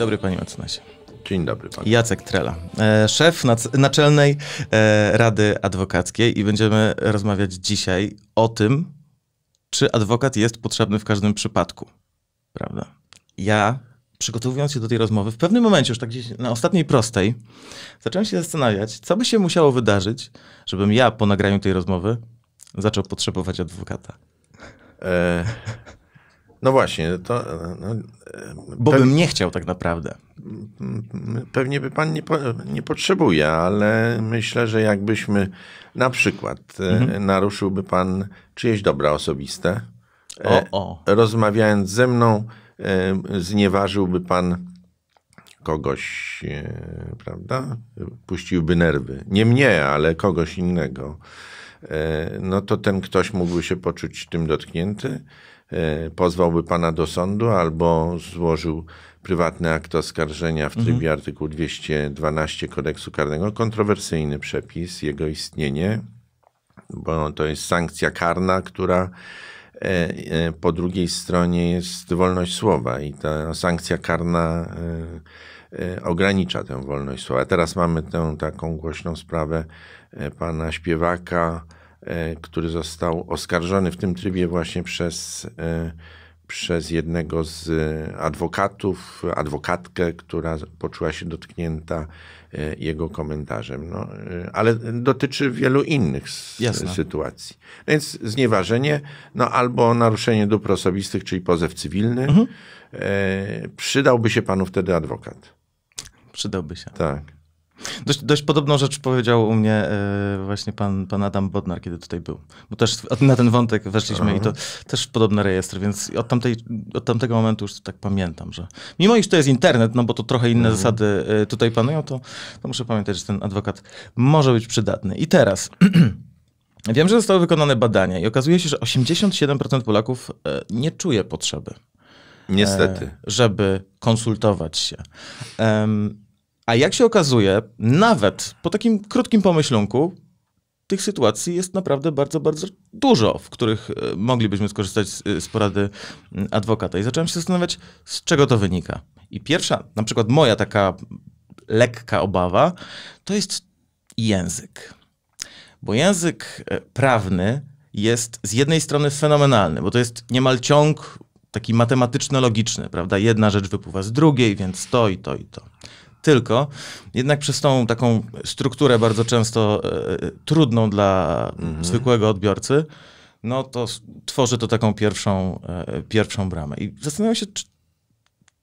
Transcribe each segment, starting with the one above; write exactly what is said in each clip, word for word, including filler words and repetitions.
dobry, panie mecenasie. Dzień dobry, panie. Jacek Trela, szef Naczelnej Rady Adwokackiej, i będziemy rozmawiać dzisiaj o tym, czy adwokat jest potrzebny w każdym przypadku. Prawda? Ja, przygotowując się do tej rozmowy, w pewnym momencie, już tak gdzieś na ostatniej prostej, zacząłem się zastanawiać, co by się musiało wydarzyć, żebym ja po nagraniu tej rozmowy zaczął potrzebować adwokata. E, no właśnie. To, no, Bo bym nie chciał tak naprawdę. Pewnie by pan nie, po, nie potrzebuje, ale myślę, że jakbyśmy na przykład mhm. naruszyłby pan czyjeś dobra osobiste, o, o. rozmawiając ze mną, znieważyłby pan kogoś, prawda? Puściłby nerwy. Nie mnie, ale kogoś innego. No to ten ktoś mógłby się poczuć tym dotknięty. Pozwałby pana do sądu albo złożył prywatny akt oskarżenia w trybie mhm. artykułu dwieście dwanaście Kodeksu Karnego. Kontrowersyjny przepis, jego istnienie, bo to jest sankcja karna, która po drugiej stronie jest wolność słowa i ta sankcja karna ogranicza tę wolność słowa. Teraz mamy tę taką głośną sprawę pana śpiewaka, który został oskarżony w tym trybie właśnie przez, przez jednego z adwokatów, adwokatkę, która poczuła się dotknięta jego komentarzem. No, ale dotyczy wielu innych Jasne. sytuacji. No więc znieważenie, no albo naruszenie dóbr osobistych, czyli pozew cywilny. Mhm. E, przydałby się panu wtedy adwokat. Przydałby się. Tak. Dość, dość podobną rzecz powiedział u mnie yy, właśnie pan, pan Adam Bodnar, kiedy tutaj był. Bo też na ten wątek weszliśmy Aha. i to też podobne rejestry, więc od, tamtej, od tamtego momentu już tak pamiętam, że mimo iż to jest internet, no bo to trochę inne mhm. zasady yy, tutaj panują, to, to muszę pamiętać, że ten adwokat może być przydatny. I teraz wiem, że zostały wykonane badania i okazuje się, że osiemdziesiąt siedem procent Polaków yy, nie czuje potrzeby. Niestety. Yy, żeby konsultować się. Yy, A jak się okazuje, nawet po takim krótkim pomyślunku, tych sytuacji jest naprawdę bardzo, bardzo dużo, w których moglibyśmy skorzystać z, z porady adwokata. I zacząłem się zastanawiać, z czego to wynika. I pierwsza, na przykład moja taka lekka obawa, to jest język. Bo język prawny jest z jednej strony fenomenalny, bo to jest niemal ciąg taki matematyczno-logiczny, prawda? Jedna rzecz wypływa z drugiej, więc to i to i to. Tylko jednak przez tą taką strukturę bardzo często y, trudną dla mhm. zwykłego odbiorcy, no to tworzy to taką pierwszą, y, pierwszą bramę. I zastanawiam się, czy,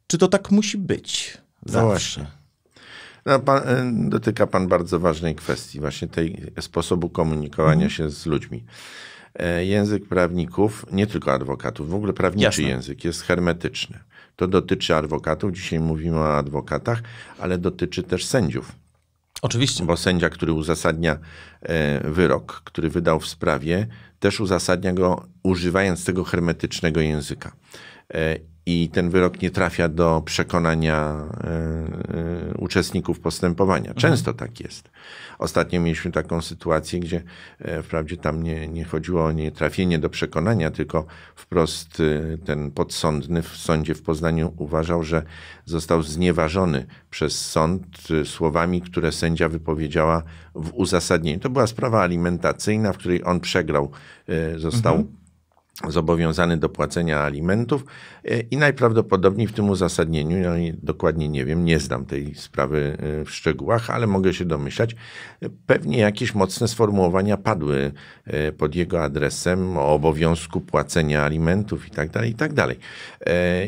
czy to tak musi być zawsze. No, no, pan, dotyka pan bardzo ważnej kwestii, właśnie tej sposobu komunikowania mhm. się z ludźmi. E, język prawników, nie tylko adwokatów, w ogóle prawniczy Jasne. język jest hermetyczny. To dotyczy adwokatów, dzisiaj mówimy o adwokatach, ale dotyczy też sędziów. Oczywiście. Bo sędzia, który uzasadnia wyrok, który wydał w sprawie, też uzasadnia go używając tego hermetycznego języka. I ten wyrok nie trafia do przekonania uczestników postępowania. Często mhm. tak jest. Ostatnio mieliśmy taką sytuację, gdzie wprawdzie tam nie, nie chodziło o nietrafienie do przekonania, tylko wprost ten podsądny w sądzie w Poznaniu uważał, że został znieważony przez sąd słowami, które sędzia wypowiedziała w uzasadnieniu. To była sprawa alimentacyjna, w której on przegrał, został mhm. zobowiązany do płacenia alimentów i najprawdopodobniej w tym uzasadnieniu, ja dokładnie nie wiem, nie znam tej sprawy w szczegółach, ale mogę się domyślać, pewnie jakieś mocne sformułowania padły pod jego adresem o obowiązku płacenia alimentów i tak dalej, i tak dalej.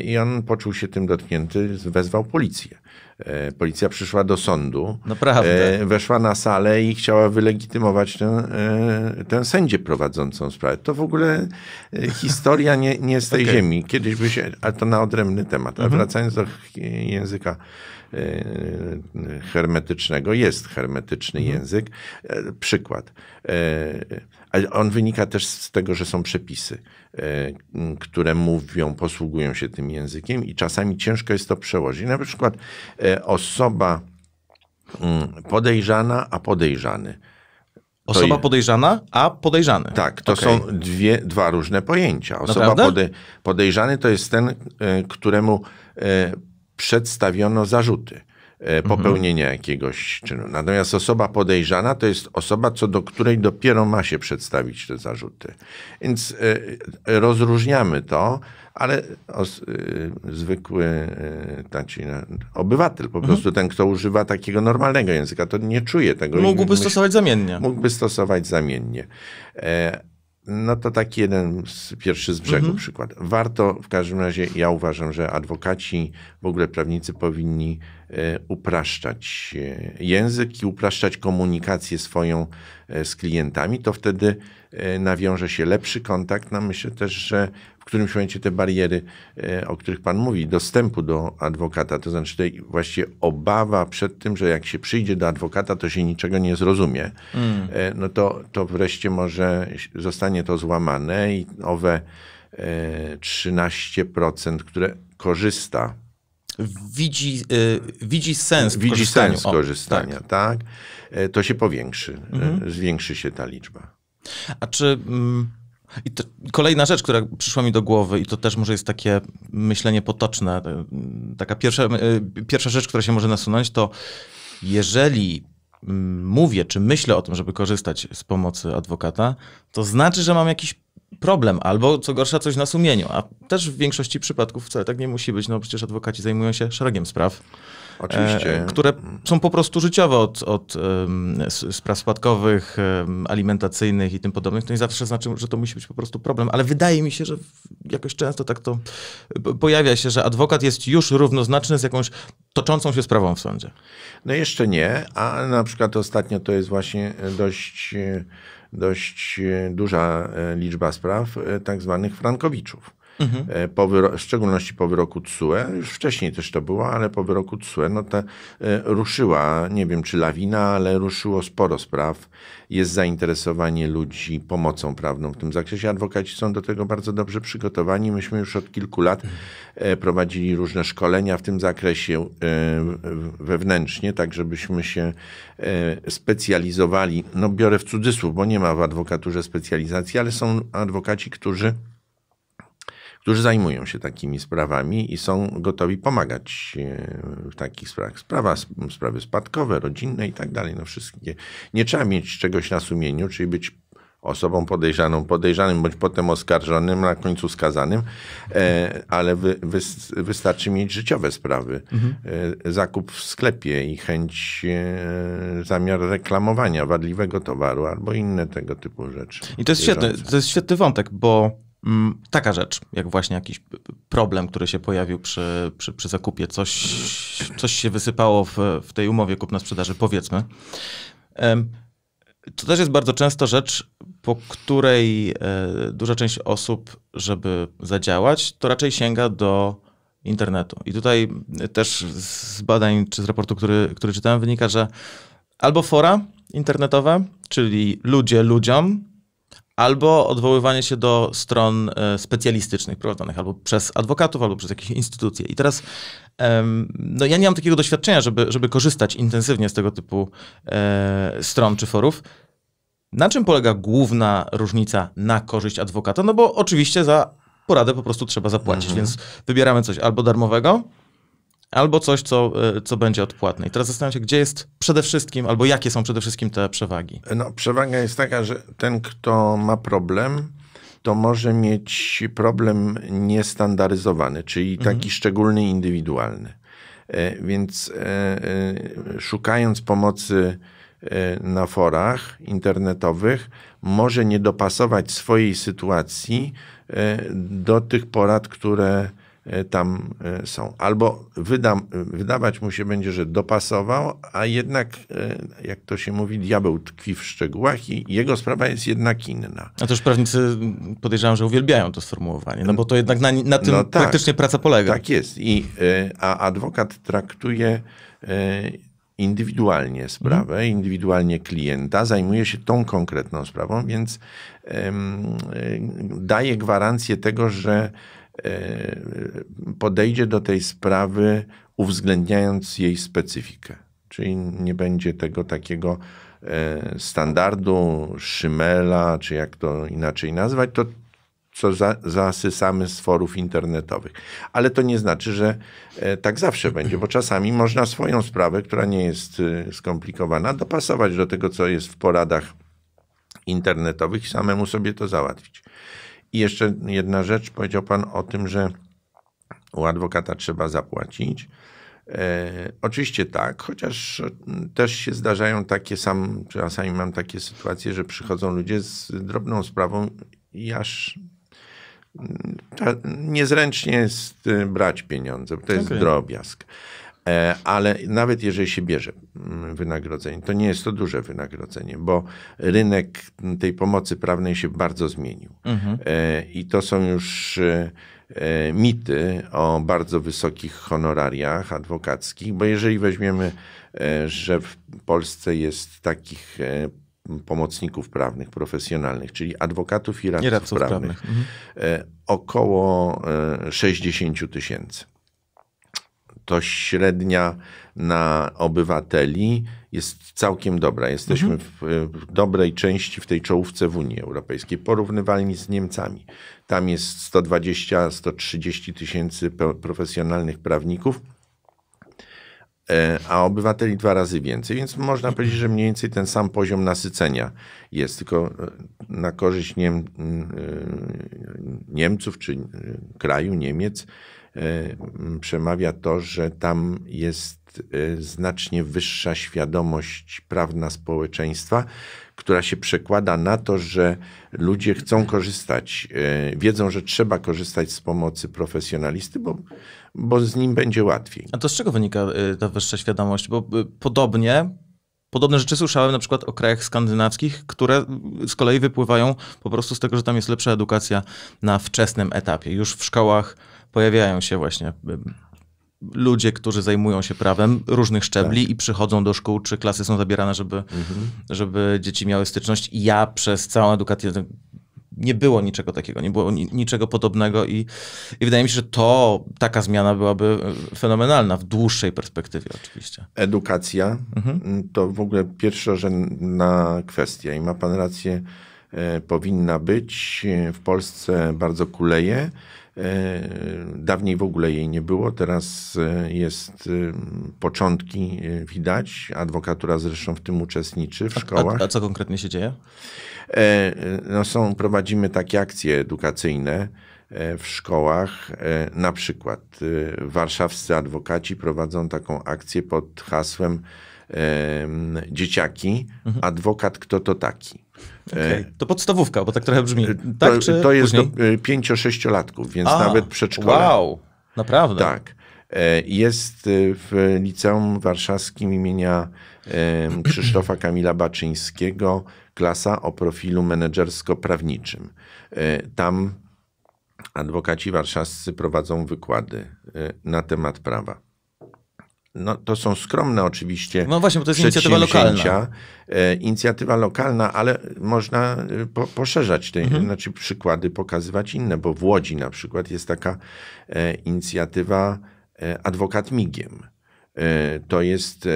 I on poczuł się tym dotknięty, wezwał policję. Policja przyszła do sądu, Naprawdę. weszła na salę i chciała wylegitymować tę, tę sędzię prowadzącą sprawę. To w ogóle historia nie, nie z tej okay. ziemi. Kiedyś by się, ale to na odrębny temat. A mhm. wracając do języka hermetycznego, jest hermetyczny mhm. język. Przykład. Ale on wynika też z tego, że są przepisy, które mówią, posługują się tym językiem i czasami ciężko jest to przełożyć. Na przykład osoba podejrzana, a podejrzany. Osoba je... podejrzana, a podejrzany. Tak, to okay. są dwie, dwa różne pojęcia. Osoba pode... podejrzany to jest ten, któremu przedstawiono zarzuty popełnienia mhm. jakiegoś czynu. Natomiast osoba podejrzana to jest osoba, co do której dopiero ma się przedstawić te zarzuty. Więc y, rozróżniamy to, ale os, y, zwykły y, taci, no, obywatel, po mhm. prostu ten, kto używa takiego normalnego języka, to nie czuje tego. Mógłby stosować zamiennie. Mógłby stosować zamiennie. E, No to taki jeden z, pierwszy z brzegu mhm. przykład. Warto w każdym razie, ja uważam, że adwokaci, w ogóle prawnicy powinni y, upraszczać y, język i upraszczać komunikację swoją y, z klientami. To wtedy y, nawiąże się lepszy kontakt. No myślę też, że w którymś momencie te bariery, y, o których pan mówi, dostępu do adwokata, to znaczy tej właśnie obawa przed tym, że jak się przyjdzie do adwokata, to się niczego nie zrozumie, mm. y, no to, to wreszcie może zostanie to złamane i owe trzynaście procent, które korzysta. Widzi, y, widzi sens w widzi korzystaniu. Sens korzystania, o, tak. tak. To się powiększy. Mhm. Zwiększy się ta liczba. A czy... Mm... I to kolejna rzecz, która przyszła mi do głowy i to też może jest takie myślenie potoczne. Taka pierwsza, y, pierwsza rzecz, która się może nasunąć, to jeżeli mówię, czy myślę o tym, żeby korzystać z pomocy adwokata, to znaczy, że mam jakiś problem albo, co gorsza, coś na sumieniu. A też w większości przypadków wcale tak nie musi być, no przecież adwokaci zajmują się szeregiem spraw. Oczywiście. E, które są po prostu życiowe od, od um, spraw spadkowych, um, alimentacyjnych i tym podobnych. To nie zawsze znaczy, że to musi być po prostu problem, ale wydaje mi się, że jakoś często tak to pojawia się, że adwokat jest już równoznaczny z jakąś toczącą się sprawą w sądzie. No jeszcze nie, a na przykład ostatnio to jest właśnie dość... dość duża liczba spraw tak zwanych frankowiczów. Mhm. Po wyro- w szczególności po wyroku T S U E, już wcześniej też to było, ale po wyroku T S U E no ta, e, ruszyła, nie wiem czy lawina, ale ruszyło sporo spraw. Jest zainteresowanie ludzi pomocą prawną w tym zakresie. Adwokaci są do tego bardzo dobrze przygotowani. Myśmy już od kilku lat e, prowadzili różne szkolenia w tym zakresie e, wewnętrznie, tak żebyśmy się e, specjalizowali. No biorę w cudzysłów, bo nie ma w adwokaturze specjalizacji, ale są adwokaci, którzy którzy zajmują się takimi sprawami i są gotowi pomagać w takich sprawach. Sprawa, sprawy spadkowe, rodzinne i tak dalej. No wszystkie. Nie trzeba mieć czegoś na sumieniu, czyli być osobą podejrzaną, podejrzanym, bądź potem oskarżonym, na końcu skazanym, e, ale wy, wy, wystarczy mieć życiowe sprawy. Mhm. E, zakup w sklepie i chęć, e, zamiar reklamowania wadliwego towaru albo inne tego typu rzeczy. I to jest świetny, to jest świetny wątek, bo taka rzecz, jak właśnie jakiś problem, który się pojawił przy, przy, przy zakupie, coś, coś się wysypało w, w tej umowie kupna-sprzedaży, powiedzmy. To też jest bardzo często rzecz, po której duża część osób, żeby zadziałać, to raczej sięga do internetu. I tutaj też z badań, czy z raportu, który, który czytałem, wynika, że albo fora internetowe, czyli ludzie ludziom, albo odwoływanie się do stron specjalistycznych prowadzonych albo przez adwokatów, albo przez jakieś instytucje. I teraz no ja nie mam takiego doświadczenia, żeby, żeby korzystać intensywnie z tego typu stron czy forów. Na czym polega główna różnica na korzyść adwokata? No bo oczywiście za poradę po prostu trzeba zapłacić, mhm. więc wybieramy coś albo darmowego, albo coś, co, co będzie odpłatne. I teraz zastanawiam się, gdzie jest przede wszystkim, albo jakie są przede wszystkim te przewagi? No, przewaga jest taka, że ten, kto ma problem, to może mieć problem niestandaryzowany, czyli taki mhm. szczególny, indywidualny. Więc szukając pomocy na forach internetowych, może nie dopasować swojej sytuacji do tych porad, które tam są. Albo wyda, wydawać mu się będzie, że dopasował, a jednak, jak to się mówi, diabeł tkwi w szczegółach i jego sprawa jest jednak inna. A to już prawnicy, podejrzewam, że uwielbiają to sformułowanie, no bo to jednak na, na tym no tak, praktycznie praca polega. Tak jest. I, a adwokat traktuje indywidualnie sprawę, mhm. indywidualnie klienta, zajmuje się tą konkretną sprawą, więc um, daje gwarancję tego, że podejdzie do tej sprawy uwzględniając jej specyfikę. Czyli nie będzie tego takiego standardu, szymela, czy jak to inaczej nazwać, to co za, zasysamy z forów internetowych. Ale to nie znaczy, że e, tak zawsze będzie, bo czasami można swoją sprawę, która nie jest e, skomplikowana, dopasować do tego, co jest w poradach internetowych i samemu sobie to załatwić. I jeszcze jedna rzecz, powiedział pan o tym, że u adwokata trzeba zapłacić. E, oczywiście tak, chociaż też się zdarzają takie sam, czasami mam takie sytuacje, że przychodzą ludzie z drobną sprawą i aż niezręcznie jest brać pieniądze, bo to jest okay. drobiazg. Ale nawet jeżeli się bierze wynagrodzenie, to nie jest to duże wynagrodzenie, bo rynek tej pomocy prawnej się bardzo zmienił. Mhm. I to są już mity o bardzo wysokich honorariach adwokackich, bo jeżeli weźmiemy, że w Polsce jest takich pomocników prawnych, profesjonalnych, czyli adwokatów i radców, I radców prawnych, prawnych. Mhm. około sześćdziesięciu tysięcy. To średnia na obywateli jest całkiem dobra. Jesteśmy mhm. w, w dobrej części, w tej czołówce w Unii Europejskiej, porównywalni z Niemcami. Tam jest sto dwadzieścia do stu trzydziestu tysięcy profesjonalnych prawników, a obywateli dwa razy więcej, więc można powiedzieć, że mniej więcej ten sam poziom nasycenia jest, tylko na korzyść Niem, Niemców czy kraju Niemiec przemawia to, że tam jest znacznie wyższa świadomość prawna społeczeństwa, która się przekłada na to, że ludzie chcą korzystać, wiedzą, że trzeba korzystać z pomocy profesjonalisty, bo, bo z nim będzie łatwiej. A to z czego wynika ta wyższa świadomość? Bo podobnie, podobne rzeczy słyszałem na przykład o krajach skandynawskich, które z kolei wypływają po prostu z tego, że tam jest lepsza edukacja na wczesnym etapie. Już w szkołach pojawiają się właśnie ludzie, którzy zajmują się prawem różnych szczebli tak. i przychodzą do szkół, czy klasy są zabierane, żeby, mhm. żeby dzieci miały styczność. I ja przez całą edukację nie było niczego takiego, nie było ni niczego podobnego i, i wydaje mi się, że to taka zmiana byłaby fenomenalna w dłuższej perspektywie oczywiście. Edukacja mhm. to w ogóle pierwszorzędna kwestia i ma pan rację, e, powinna być. W Polsce bardzo kuleje. Dawniej w ogóle jej nie było, teraz jest, początki widać, adwokatura zresztą w tym uczestniczy w szkołach. A, a, a co konkretnie się dzieje? No są, prowadzimy takie akcje edukacyjne w szkołach, na przykład warszawscy adwokaci prowadzą taką akcję pod hasłem Dzieciaki, mhm. adwokat kto to taki. Okay. To podstawówka, bo tak trochę brzmi. Tak, to, czy to jest później? Do pięcio-sześciolatków, więc A, nawet przedszkola. Wow, naprawdę. Tak. Jest w Liceum Warszawskim imienia Krzysztofa Kamila Baczyńskiego klasa o profilu menedżersko-prawniczym. Tam adwokaci warszawscy prowadzą wykłady na temat prawa. No, to są skromne oczywiście. No właśnie, bo to jest inicjatywa lokalna. E, inicjatywa lokalna, ale można po, poszerzać te mhm. znaczy przykłady, pokazywać inne, bo w Łodzi na przykład jest taka e, inicjatywa e, Adwokat Migiem. E, to jest e, e,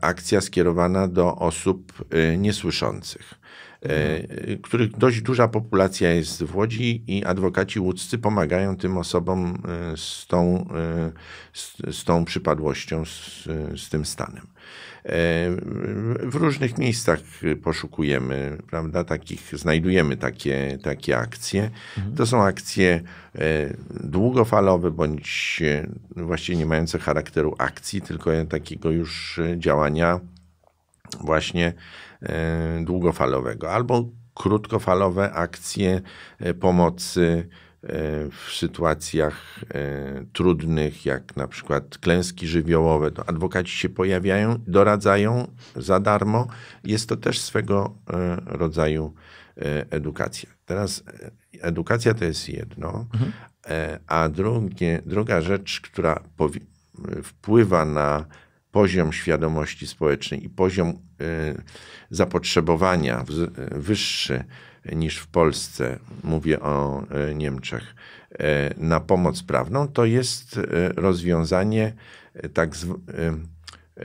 akcja skierowana do osób e, niesłyszących, e, których dość duża populacja jest w Łodzi i adwokaci łódzcy pomagają tym osobom z tą, z, z tą przypadłością, z, z tym stanem. E, w różnych miejscach poszukujemy, prawda, takich, znajdujemy takie, takie akcje. Mhm. To są akcje e, długofalowe, bądź właściwie nie mające charakteru akcji, tylko takiego już działania właśnie długofalowego, albo krótkofalowe akcje pomocy w sytuacjach trudnych, jak na przykład klęski żywiołowe. To adwokaci się pojawiają, doradzają za darmo. Jest to też swego rodzaju edukacja. Teraz edukacja to jest jedno, mhm. a drugie, druga rzecz, która wpływa na poziom świadomości społecznej i poziom y, zapotrzebowania w, wyższy niż w Polsce, mówię o y, Niemczech, y, na pomoc prawną, to jest y, rozwiązanie, y, tak z, y,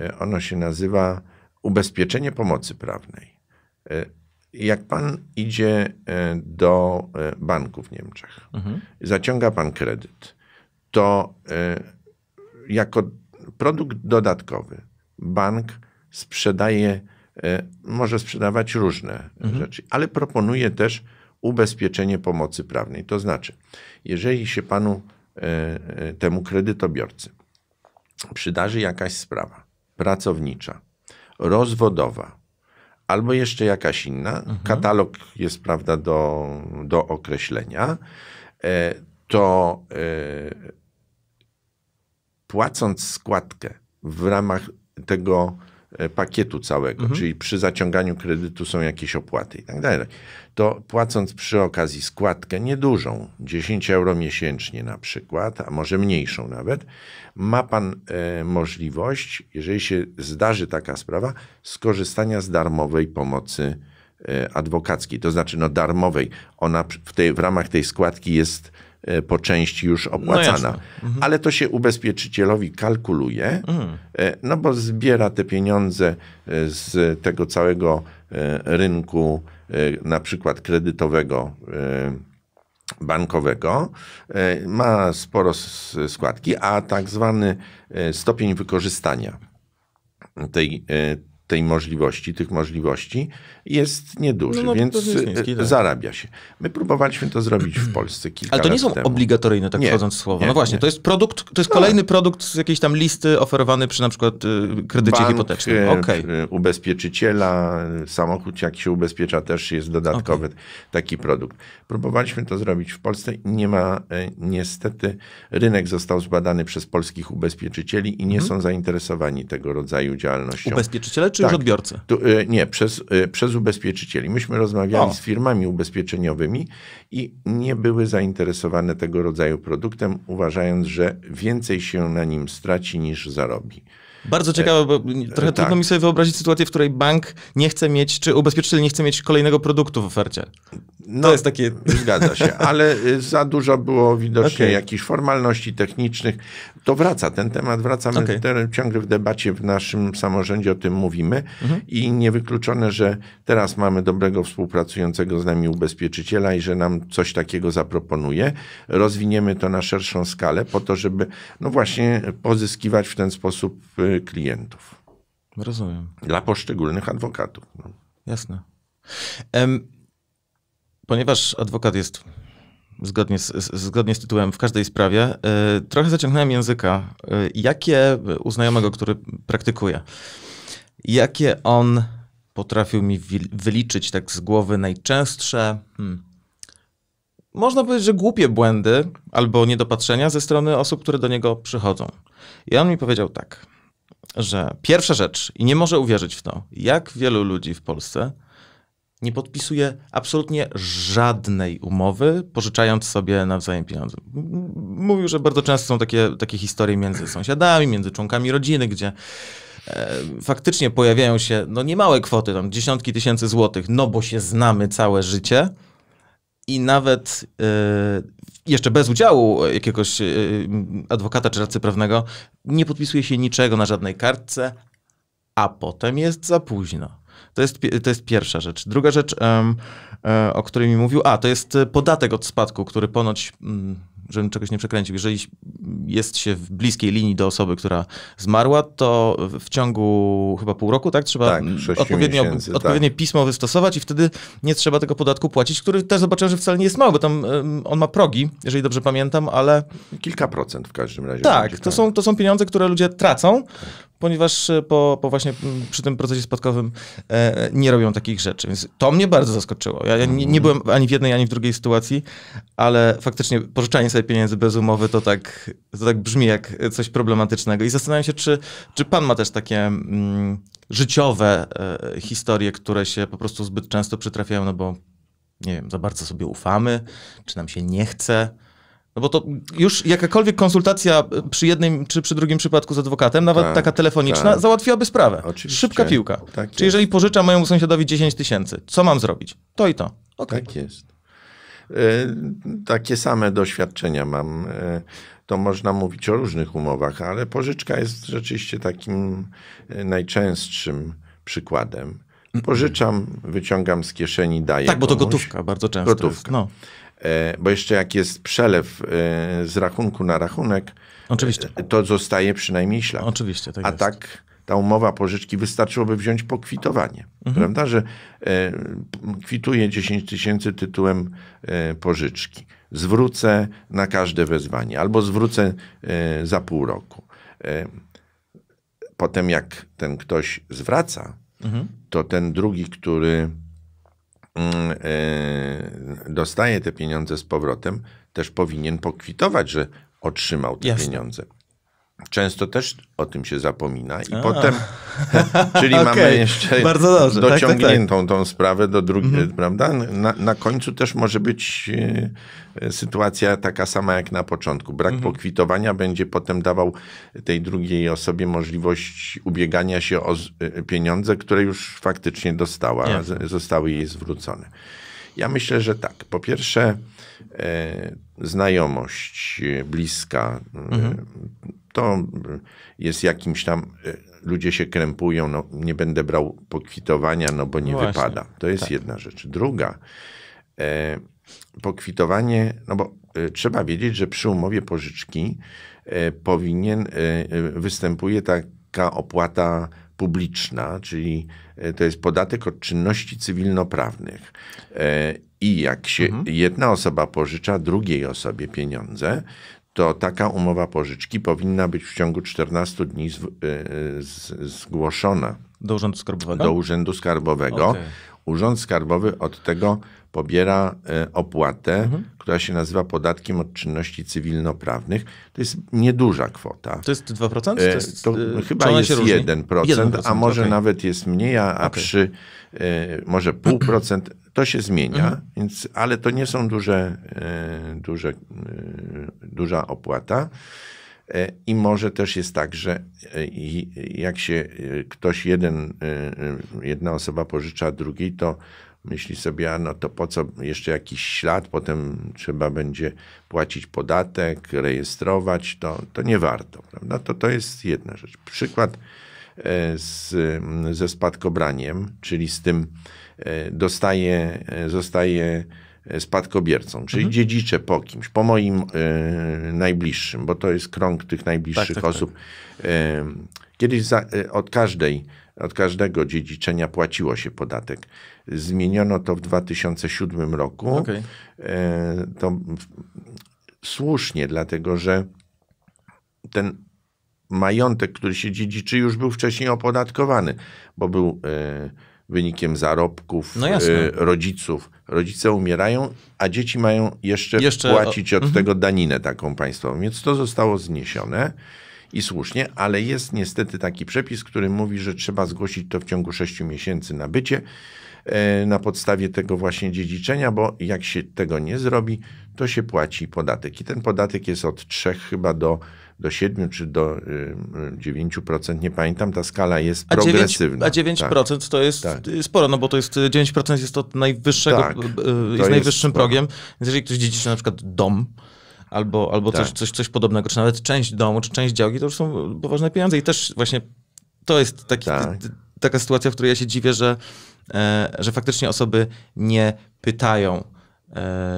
y, ono się nazywa ubezpieczenie pomocy prawnej. Y, Jak pan idzie do banku w Niemczech, mhm. zaciąga pan kredyt, to jako produkt dodatkowy bank sprzedaje, może sprzedawać różne mhm. rzeczy, ale proponuje też ubezpieczenie pomocy prawnej. To znaczy, jeżeli się panu, temu kredytobiorcy przydarzy jakaś sprawa pracownicza, rozwodowa, albo jeszcze jakaś inna, mhm. katalog jest, prawda, do, do określenia, to płacąc składkę w ramach tego pakietu całego, mhm. czyli przy zaciąganiu kredytu są jakieś opłaty i tak dalej, to płacąc przy okazji składkę niedużą, dziesięć euro miesięcznie na przykład, a może mniejszą nawet, ma pan e, możliwość, jeżeli się zdarzy taka sprawa, skorzystania z darmowej pomocy e, adwokackiej. To znaczy, no darmowej, ona w, tej, w ramach tej składki jest e, po części już opłacana. No mhm. Ale to się ubezpieczycielowi kalkuluje, mhm. e, no bo zbiera te pieniądze e, z tego całego e, rynku, na przykład kredytowego, bankowego, ma sporo składki, a tak zwany stopień wykorzystania tej, tej możliwości, tych możliwości jest nieduży, no, no, więc jest niski, tak. zarabia się. My próbowaliśmy to zrobić w Polsce kilka lat temu. Ale to nie są obligatoryjne, tak wchodząc w słowo. No właśnie, to jest produkt, to jest kolejny produkt z jakiejś tam listy oferowany przy na przykład kredycie hipotecznym. Okay. Ubezpieczyciela, samochód jak się ubezpiecza też jest dodatkowy okay. taki produkt. Próbowaliśmy to zrobić w Polsce i nie ma, niestety rynek został zbadany przez polskich ubezpieczycieli i nie hmm. są zainteresowani tego rodzaju działalnością. Ubezpieczyciele czy tak. już odbiorcy? Tu, nie, przez, przez ubezpieczycieli. Myśmy rozmawiali o. z firmami ubezpieczeniowymi i nie były zainteresowane tego rodzaju produktem, uważając, że więcej się na nim straci niż zarobi. Bardzo ciekawe, bo trochę tak. trudno mi sobie wyobrazić sytuację, w której bank nie chce mieć, czy ubezpieczyciel nie chce mieć kolejnego produktu w ofercie. No, to jest takie... Zgadza się, ale za dużo było widocznie okay. jakichś formalności technicznych. To wraca, ten temat wraca. My okay. te, ciągle w debacie w naszym samorządzie o tym mówimy mhm. i niewykluczone, że teraz mamy dobrego współpracującego z nami ubezpieczyciela i że nam coś takiego zaproponuje. Rozwiniemy to na szerszą skalę po to, żeby no właśnie pozyskiwać w ten sposób klientów. Rozumiem. Dla poszczególnych adwokatów. No. Jasne. Um, ponieważ adwokat jest zgodnie z, z, zgodnie z tytułem w każdej sprawie, y, trochę zaciągnąłem języka. Y, jakie u znajomego, który praktykuje, jakie on potrafił mi wyliczyć tak z głowy najczęstsze, hmm, można powiedzieć, że głupie błędy albo niedopatrzenia ze strony osób, które do niego przychodzą. I on mi powiedział tak, że pierwsza rzecz, i nie może uwierzyć w to, jak wielu ludzi w Polsce nie podpisuje absolutnie żadnej umowy, pożyczając sobie nawzajem pieniądze. Mówił, że bardzo często są takie, takie historie między sąsiadami, między członkami rodziny, gdzie e, faktycznie pojawiają się no, niemałe kwoty, tam dziesiątki tysięcy złotych, no bo się znamy całe życie i nawet y, jeszcze bez udziału jakiegoś y, adwokata czy radcy prawnego nie podpisuje się niczego na żadnej kartce, a potem jest za późno. To jest, to jest pierwsza rzecz. Druga rzecz, um, um, o której mi mówił, a to jest podatek od spadku, który ponoć, um, żebym czegoś nie przekręcił, jeżeli jest się w bliskiej linii do osoby, która zmarła, to w ciągu chyba pół roku, tak? Trzeba tak, odpowiednio, miesięcy, odpowiednie tak. pismo wystosować i wtedy nie trzeba tego podatku płacić, który też zobaczyłem, że wcale nie jest mały, bo tam um, on ma progi, jeżeli dobrze pamiętam, ale... Kilka procent w każdym razie. Tak, to są, to są pieniądze, które ludzie tracą, tak. ponieważ po, po właśnie przy tym procesie spadkowym e, nie robią takich rzeczy. Więc to mnie bardzo zaskoczyło. Ja, ja nie, nie byłem ani w jednej, ani w drugiej sytuacji, ale faktycznie pożyczanie sobie pieniędzy bez umowy to tak, to tak brzmi jak coś problematycznego. I zastanawiam się, czy, czy pan ma też takie mm, życiowe e, historie, które się po prostu zbyt często przytrafiają, no bo nie wiem, za bardzo sobie ufamy, czy nam się nie chce. No bo to już jakakolwiek konsultacja przy jednym czy przy drugim przypadku z adwokatem, nawet tak, taka telefoniczna, tak. załatwiłaby sprawę. Oczywiście. Szybka piłka. Tak. Czy jeżeli pożyczam mojemu sąsiadowi dziesięć tysięcy, co mam zrobić? To i to. Okay. Tak jest. E, takie same doświadczenia mam. E, to można mówić o różnych umowach, ale pożyczka jest rzeczywiście takim najczęstszym przykładem. Pożyczam, wyciągam z kieszeni, daję. Tak, bo to komuś. Gotówka bardzo często. Gotówka. No. E, bo jeszcze jak jest przelew e, z rachunku na rachunek, oczywiście. E, to zostaje przynajmniej ślad. Oczywiście, tak. A jest. Tak ta umowa pożyczki wystarczyłoby wziąć pokwitowanie. Mhm. Prawda, że e, kwituję dziesięć tysięcy tytułem e, pożyczki. Zwrócę na każde wezwanie. Albo zwrócę e, za pół roku. E, potem jak ten ktoś zwraca, mhm. to ten drugi, który yy, dostaje te pieniądze z powrotem, też powinien pokwitować, że otrzymał te Jasne. pieniądze. Często też o tym się zapomina i A. potem, czyli okay. mamy jeszcze Bardzo dobrze. dociągniętą tak, tak, tak. tą sprawę do drugiej, mhm. prawda? Na, na końcu też może być e, sytuacja taka sama jak na początku. Brak mhm. pokwitowania będzie potem dawał tej drugiej osobie możliwość ubiegania się o z, e, pieniądze, które już faktycznie dostała, a z, zostały jej zwrócone. Ja myślę, że tak. Po pierwsze e, znajomość bliska, mhm. to jest jakimś tam, ludzie się krępują, no nie będę brał pokwitowania, no bo nie Właśnie, wypada. To jest tak. jedna rzecz. Druga, e, pokwitowanie, no bo e, trzeba wiedzieć, że przy umowie pożyczki e, powinien, e, występuje taka opłata publiczna, czyli e, to jest podatek od czynności cywilnoprawnych. E, I jak się mhm. jedna osoba pożycza drugiej osobie pieniądze, to taka umowa pożyczki powinna być w ciągu czternastu dni z, z, zgłoszona. Do Urzędu Skarbowego? Do Urzędu Skarbowego. Okay. Urząd Skarbowy od tego pobiera e, opłatę, mhm. która się nazywa podatkiem od czynności cywilnoprawnych. To jest nieduża kwota. To jest dwa procent? To jest, to e, chyba jest jeden procent, jeden procent, a może okay. nawet jest mniej, a okay. przy e, może pół procent to się zmienia, mhm. więc, ale to nie są duże, e, duże, e, duża opłata. I może też jest tak, że jak się ktoś jeden, jedna osoba pożycza drugiej, to myśli sobie, a no to po co jeszcze jakiś ślad, potem trzeba będzie płacić podatek, rejestrować, to, to nie warto, prawda? To, to jest jedna rzecz. Przykład z, ze spadkobraniem, czyli z tym dostaje, zostaje spadkobiercą, czyli mhm. dziedziczę po kimś, po moim y, najbliższym, bo to jest krąg tych najbliższych tak, tak, osób. Tak. Y, kiedyś za, y, od każdej, od każdego dziedziczenia płaciło się podatek. Zmieniono to w dwa tysiące siódmym roku. Okay. Y, to w, słusznie, dlatego że ten majątek, który się dziedziczy, już był wcześniej opodatkowany, bo był y, wynikiem zarobków no y, rodziców. Rodzice umierają, a dzieci mają jeszcze, jeszcze płacić od mhm. tego daninę taką państwową. Więc to zostało zniesione i słusznie, ale jest niestety taki przepis, który mówi, że trzeba zgłosić to w ciągu sześciu miesięcy nabycie e, na podstawie tego właśnie dziedziczenia, bo jak się tego nie zrobi, to się płaci podatek. I ten podatek jest od trzech chyba do do siedmiu czy do dziewięciu procent, nie pamiętam, ta skala jest a progresywna. dziewięć, a dziewięć procent tak, to jest tak. sporo, no bo to jest dziewięć procent jest od najwyższego, tak, jest najwyższym jest progiem. Jeżeli ktoś dziedziczy na przykład dom, albo, albo tak. coś, coś, coś podobnego, czy nawet część domu, czy część działki, to już są poważne pieniądze i też właśnie to jest taki, tak. taka sytuacja, w której ja się dziwię, że, e, że faktycznie osoby nie pytają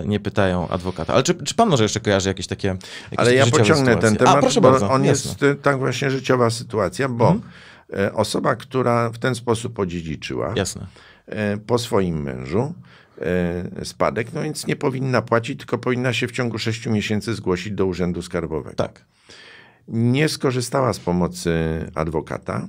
nie pytają adwokata. Ale czy, czy pan może jeszcze kojarzy jakieś takie jakieś Ale ja pociągnę sytuacje? ten temat, A, proszę bo bardzo. on Jasne. jest tak właśnie życiowa sytuacja, bo mhm. osoba, która w ten sposób odziedziczyła Jasne. po swoim mężu spadek, no więc nie powinna płacić, tylko powinna się w ciągu sześciu miesięcy zgłosić do Urzędu Skarbowego. Tak. Nie skorzystała z pomocy adwokata.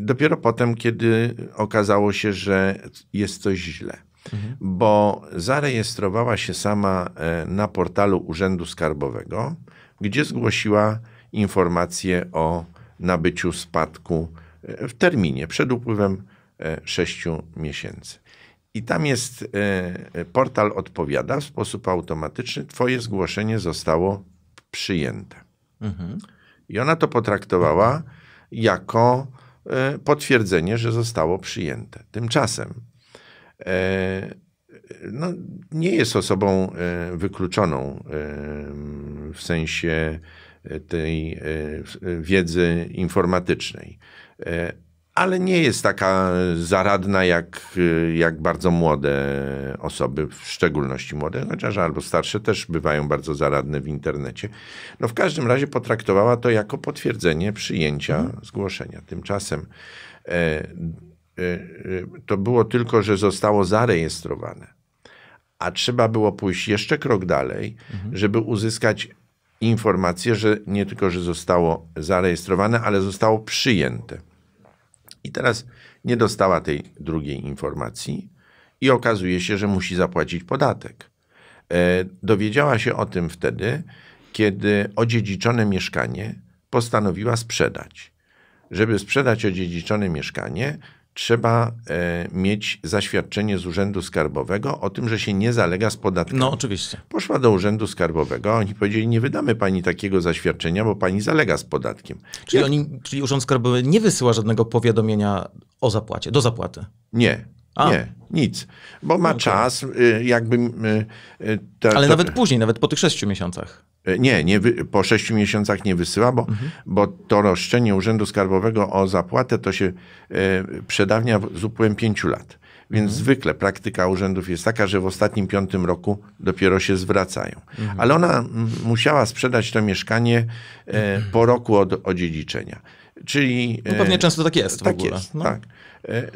Dopiero potem, kiedy okazało się, że jest coś źle. Mhm. Bo zarejestrowała się sama na portalu Urzędu Skarbowego, gdzie zgłosiła informację o nabyciu spadku w terminie, przed upływem sześciu miesięcy. I tam jest, portal odpowiada w sposób automatyczny, twoje zgłoszenie zostało przyjęte. Mhm. I ona to potraktowała jako potwierdzenie, że zostało przyjęte. Tymczasem no, nie jest osobą wykluczoną w sensie tej wiedzy informatycznej, ale nie jest taka zaradna jak, jak bardzo młode osoby, w szczególności młode, chociaż albo starsze też bywają bardzo zaradne w internecie. No w każdym razie potraktowała to jako potwierdzenie przyjęcia mm. zgłoszenia. Tymczasem e, e, to było tylko, że zostało zarejestrowane, a trzeba było pójść jeszcze krok dalej, mm. żeby uzyskać informację, że nie tylko, że zostało zarejestrowane, ale zostało przyjęte. I teraz nie dostała tej drugiej informacji i okazuje się, że musi zapłacić podatek. E, dowiedziała się o tym wtedy, kiedy odziedziczone mieszkanie postanowiła sprzedać. Żeby sprzedać odziedziczone mieszkanie, trzeba e, mieć zaświadczenie z Urzędu Skarbowego o tym, że się nie zalega z podatkami. No oczywiście. Poszła do Urzędu Skarbowego, oni powiedzieli, nie wydamy pani takiego zaświadczenia, bo pani zalega z podatkiem. Czyli, Jak... oni, czyli Urząd Skarbowy nie wysyła żadnego powiadomienia o zapłacie, do zapłaty? Nie. A. Nie, nic. Bo ma okay. czas, y, jakby... Y, ta, Ale ta... nawet później, nawet po tych sześciu miesiącach. Nie, nie wy, po sześciu miesiącach nie wysyła, bo, mhm. bo to roszczenie Urzędu Skarbowego o zapłatę to się y, przedawnia z upływem pięciu lat. Więc mhm. zwykle praktyka urzędów jest taka, że w ostatnim piątym roku dopiero się zwracają. Mhm. Ale ona musiała sprzedać to mieszkanie y, mhm. po roku od odziedziczenia. Czyli... No pewnie często tak jest w tak ogóle. Jest, no. Tak.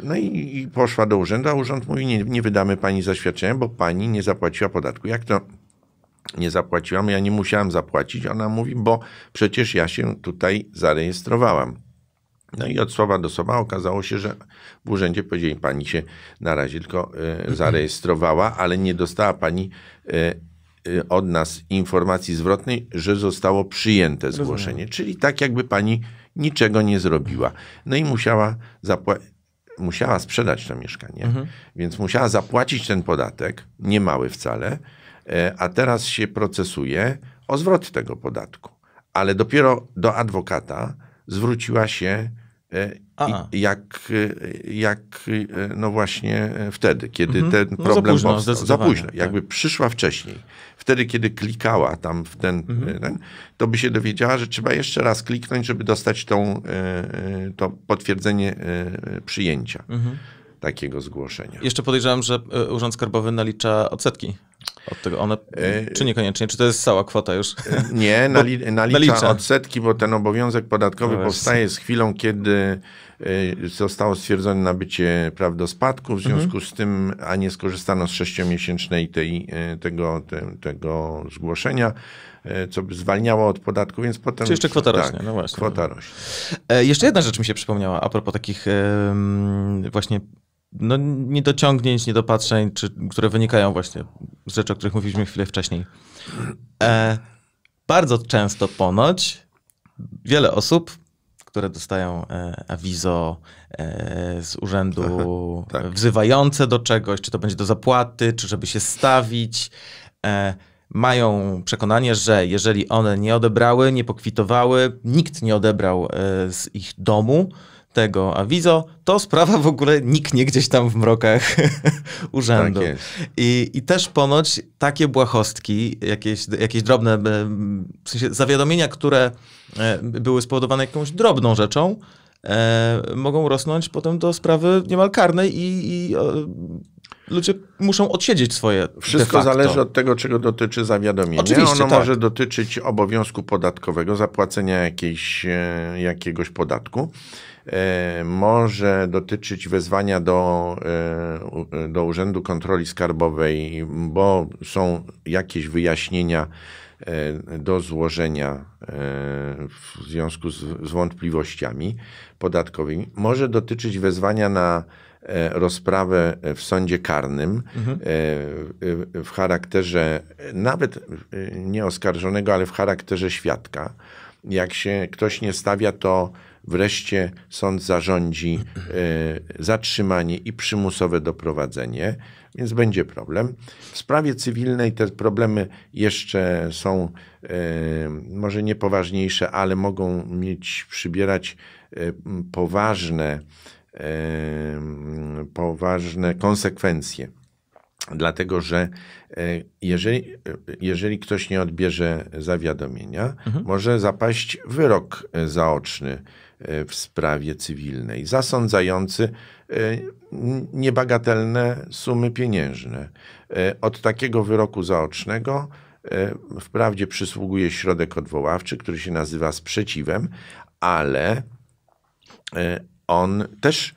No i, i poszła do urzędu, a urząd mówi, nie, nie wydamy pani zaświadczenia, bo pani nie zapłaciła podatku. Jak to nie zapłaciłam? Ja nie musiałam zapłacić. Ona mówi, bo przecież ja się tutaj zarejestrowałam. No i od słowa do słowa okazało się, że w urzędzie powiedzieli, pani się na razie tylko y, zarejestrowała, ale nie dostała pani y, y, od nas informacji zwrotnej, że zostało przyjęte zgłoszenie. Rozumiem. Czyli tak jakby pani niczego nie zrobiła. No i musiała zapłacić. Musiała sprzedać to mieszkanie, mhm. więc musiała zapłacić ten podatek, niemały wcale, a teraz się procesuje o zwrot tego podatku. Ale dopiero do adwokata zwróciła się jak, jak no właśnie wtedy, kiedy mhm. ten problem no za późno, powstał. Za późno. Jakby tak. przyszła wcześniej. Wtedy, kiedy klikała tam w ten, mhm. ten, to by się dowiedziała, że trzeba jeszcze raz kliknąć, żeby dostać tą, to potwierdzenie przyjęcia mhm. takiego zgłoszenia. Jeszcze podejrzewam, że Urząd Skarbowy nalicza odsetki. Od tego one, czy niekoniecznie? Czy to jest cała kwota już? Nie, nali, nalicza, nalicza odsetki, bo ten obowiązek podatkowy no powstaje z chwilą, kiedy zostało stwierdzone nabycie praw do spadku, w związku mhm. z tym, a nie skorzystano z sześciomiesięcznej tej, tego, te, tego zgłoszenia, co by zwalniało od podatku, więc potem... Czy jeszcze kwota tak, rośnie, no właśnie. Kwota rośnie. E, jeszcze jedna rzecz mi się przypomniała a propos takich ym, właśnie... no, niedociągnięć, niedopatrzeń, czy, które wynikają właśnie z rzeczy, o których mówiliśmy chwilę wcześniej. E, bardzo często ponoć wiele osób, które dostają e, awizo e, z urzędu Aha, tak. wzywające do czegoś, czy to będzie do zapłaty, czy żeby się stawić, e, mają przekonanie, że jeżeli one nie odebrały, nie pokwitowały, nikt nie odebrał e, z ich domu, tego awizo, to sprawa w ogóle niknie gdzieś tam w mrokach urzędu. Tak I, I też ponoć takie błahostki, jakieś, jakieś drobne, w sensie zawiadomienia, które były spowodowane jakąś drobną rzeczą, e, mogą rosnąć potem do sprawy niemal karnej i, i e, ludzie muszą odsiedzieć swoje Wszystko zależy od tego, czego dotyczy zawiadomienie. Oczywiście, ono tak. może dotyczyć obowiązku podatkowego, zapłacenia jakiejś, jakiegoś podatku. E, może dotyczyć wezwania do, e, do Urzędu Kontroli Skarbowej, bo są jakieś wyjaśnienia e, do złożenia e, w związku z, z wątpliwościami podatkowymi. Może dotyczyć wezwania na e, rozprawę w sądzie karnym mhm. e, w, w charakterze nawet nie oskarżonego, ale w charakterze świadka. Jak się ktoś nie stawia, to wreszcie sąd zarządzi y, zatrzymanie i przymusowe doprowadzenie, więc będzie problem. W sprawie cywilnej te problemy jeszcze są y, może niepoważniejsze, ale mogą mieć, przybierać y, poważne, y, poważne konsekwencje. Dlatego, że jeżeli, jeżeli ktoś nie odbierze zawiadomienia, mhm. może zapaść wyrok zaoczny w sprawie cywilnej. Zasądzający niebagatelne sumy pieniężne. Od takiego wyroku zaocznego wprawdzie przysługuje środek odwoławczy, który się nazywa sprzeciwem, ale on też,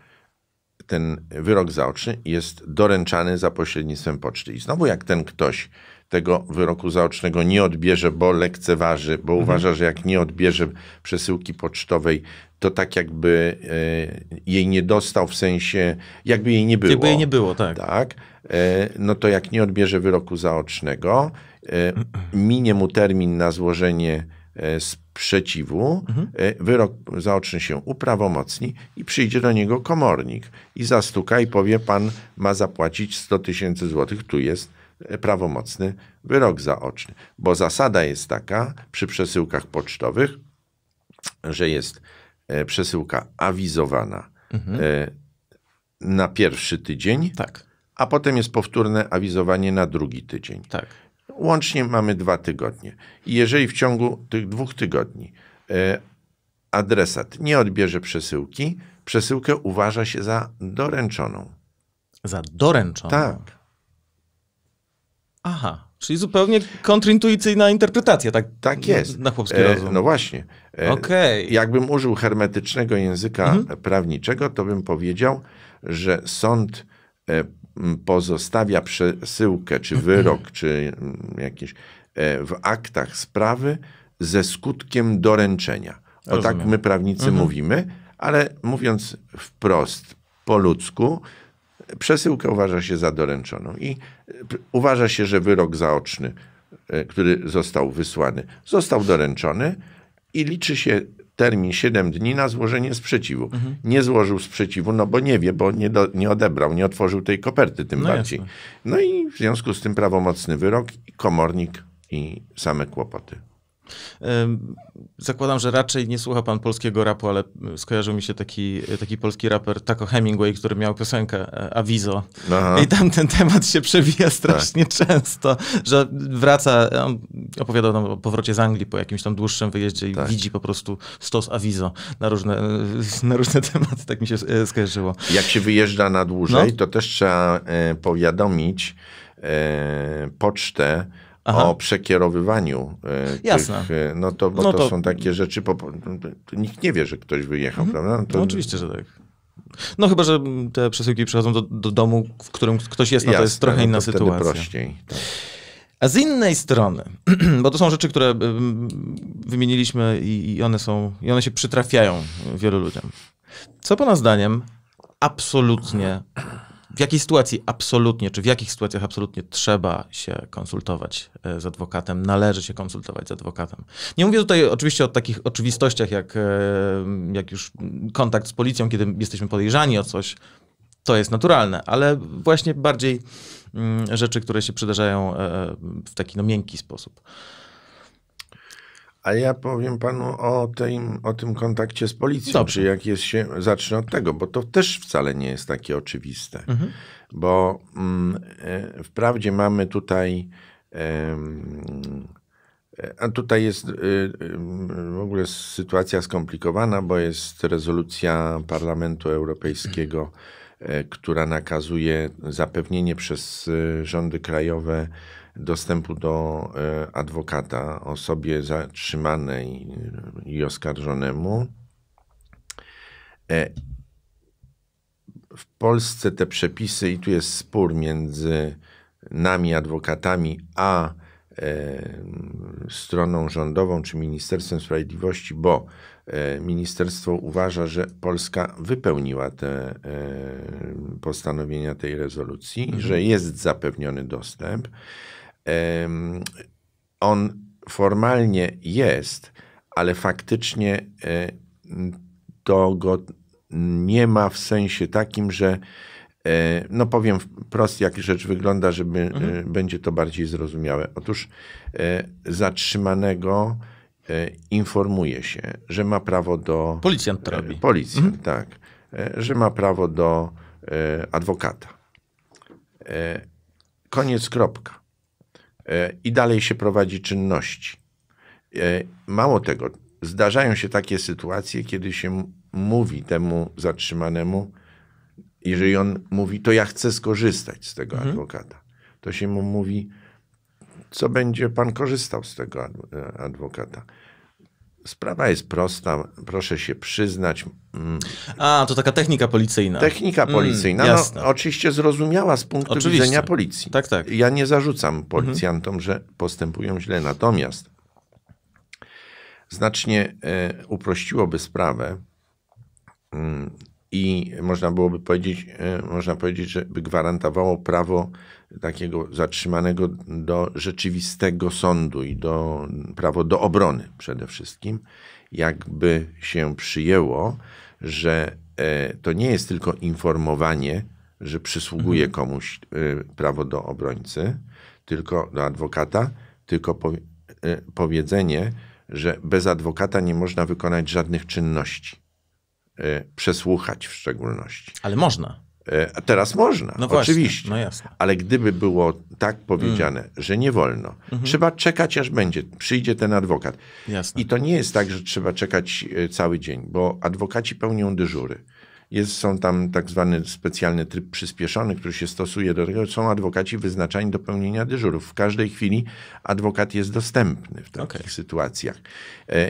ten wyrok zaoczny, jest doręczany za pośrednictwem poczty. I znowu jak ten ktoś tego wyroku zaocznego nie odbierze, bo lekceważy, bo mhm. uważa, że jak nie odbierze przesyłki pocztowej, to tak jakby e, jej nie dostał, w sensie jakby jej nie było. Jakby jej nie było, tak. tak? E, no to jak nie odbierze wyroku zaocznego, e, minie mu termin na złożenie e, sprzeciwu, mhm. e, wyrok zaoczny się uprawomocni i przyjdzie do niego komornik i zastuka i powie: pan ma zapłacić sto tysięcy złotych, tu jest prawomocny wyrok zaoczny. Bo zasada jest taka przy przesyłkach pocztowych, że jest przesyłka awizowana mhm. na pierwszy tydzień, tak. a potem jest powtórne awizowanie na drugi tydzień. Tak. Łącznie mamy dwa tygodnie. I jeżeli w ciągu tych dwóch tygodni adresat nie odbierze przesyłki, przesyłkę uważa się za doręczoną. Za doręczoną? Tak. Aha, czyli zupełnie kontrintuicyjna interpretacja, tak, tak jest. Na chłopski rozum. E, no właśnie. E, okay. Jakbym użył hermetycznego języka mhm. prawniczego, to bym powiedział, że sąd e, pozostawia przesyłkę, czy wyrok, mhm. czy m, jakieś e, w aktach sprawy ze skutkiem doręczenia. O Rozumiem. Tak my prawnicy mhm. mówimy, ale mówiąc wprost, po ludzku, przesyłkę uważa się za doręczoną i uważa się, że wyrok zaoczny, który został wysłany, został doręczony i liczy się termin siedem dni na złożenie sprzeciwu. Mhm. Nie złożył sprzeciwu, no bo nie wie, bo nie, do, nie odebrał, nie otworzył tej koperty, tym no bardziej. Jasne. No i w związku z tym prawomocny wyrok, komornik i same kłopoty. Zakładam, że raczej nie słucha pan polskiego rapu, ale skojarzył mi się taki, taki polski raper Taco Hemingway, który miał piosenkę Awizo. Aha. I tam ten temat się przewija strasznie tak. często, że wraca, on opowiadał nam o powrocie z Anglii po jakimś tam dłuższym wyjeździe i tak. widzi po prostu stos Awizo na różne, na różne tematy, tak mi się skojarzyło. Jak się wyjeżdża na dłużej, no. to też trzeba e, powiadomić e, pocztę, Aha. o przekierowywaniu. E, Jasne. Tych, e, no to, bo no to, to są takie rzeczy, po, nikt nie wie, że ktoś wyjechał, mhm. prawda? No to... no oczywiście, że tak. No chyba, że te przesyłki przychodzą do, do domu, w którym ktoś jest, no Jasne, to jest trochę no to inna sytuacja. Wtedy prościej. Tak. A z innej strony, bo to są rzeczy, które wymieniliśmy i, i one są, i one się przytrafiają wielu ludziom. Co pana zdaniem absolutnie... W jakiej sytuacji absolutnie, czy w jakich sytuacjach absolutnie trzeba się konsultować z adwokatem, należy się konsultować z adwokatem? Nie mówię tutaj oczywiście o takich oczywistościach, jak, jak już kontakt z policją, kiedy jesteśmy podejrzani o coś, to jest naturalne, ale właśnie bardziej rzeczy, które się przydarzają w taki no, miękki sposób. A ja powiem panu o tym, o tym kontakcie z policją, Dobrze. Czy jak jest się, zacznę od tego, bo to też wcale nie jest takie oczywiste, mhm. bo mm, wprawdzie mamy tutaj, mm, a tutaj jest y, y, w ogóle sytuacja skomplikowana, bo jest rezolucja Parlamentu Europejskiego, mhm. y, która nakazuje zapewnienie przez y, rządy krajowe dostępu do y, adwokata osobie zatrzymanej i oskarżonemu. E, w Polsce te przepisy, i tu jest spór między nami, adwokatami, a e, stroną rządową, czy Ministerstwem Sprawiedliwości, bo e, ministerstwo uważa, że Polska wypełniła te e, postanowienia tej rezolucji, mhm. że jest zapewniony dostęp. On formalnie jest, ale faktycznie to go nie ma w sensie takim, że no powiem wprost, jak rzecz wygląda, żeby mhm. będzie to bardziej zrozumiałe. Otóż zatrzymanego informuje się, że ma prawo do... Policjant to robi. Policjant, mhm. tak. Że ma prawo do adwokata. Koniec, kropka. I dalej się prowadzi czynności. Mało tego, zdarzają się takie sytuacje, kiedy się mówi temu zatrzymanemu, jeżeli on mówi, to ja chcę skorzystać z tego mhm. adwokata, to się mu mówi, co będzie pan korzystał z tego adwokata. Sprawa jest prosta, proszę się przyznać. A, to taka technika policyjna. Technika policyjna, mm, no, oczywiście zrozumiała z punktu oczywiście. widzenia policji. Tak, tak. Ja nie zarzucam policjantom, mhm. że postępują źle, natomiast znacznie e, uprościłoby sprawę e, i można byłoby powiedzieć, e, można powiedzieć, że by gwarantowało prawo takiego zatrzymanego do rzeczywistego sądu i do, prawo do obrony przede wszystkim, jakby się przyjęło, że e, to nie jest tylko informowanie, że przysługuje mhm. komuś e, prawo do obrońcy, tylko do adwokata, tylko po, e, powiedzenie, że bez adwokata nie można wykonać żadnych czynności. E, przesłuchać w szczególności. Ale można. E, a teraz można, no oczywiście. No jasne. Ale gdyby było tak powiedziane, mm. że nie wolno, mm-hmm. trzeba czekać, aż będzie, przyjdzie ten adwokat. Jasne. I to nie jest tak, że trzeba czekać cały dzień, bo adwokaci pełnią dyżury. Jest, są tam tak zwany specjalny tryb przyspieszony, który się stosuje do tego, są adwokaci wyznaczani do pełnienia dyżurów. W każdej chwili adwokat jest dostępny w takich okay. sytuacjach.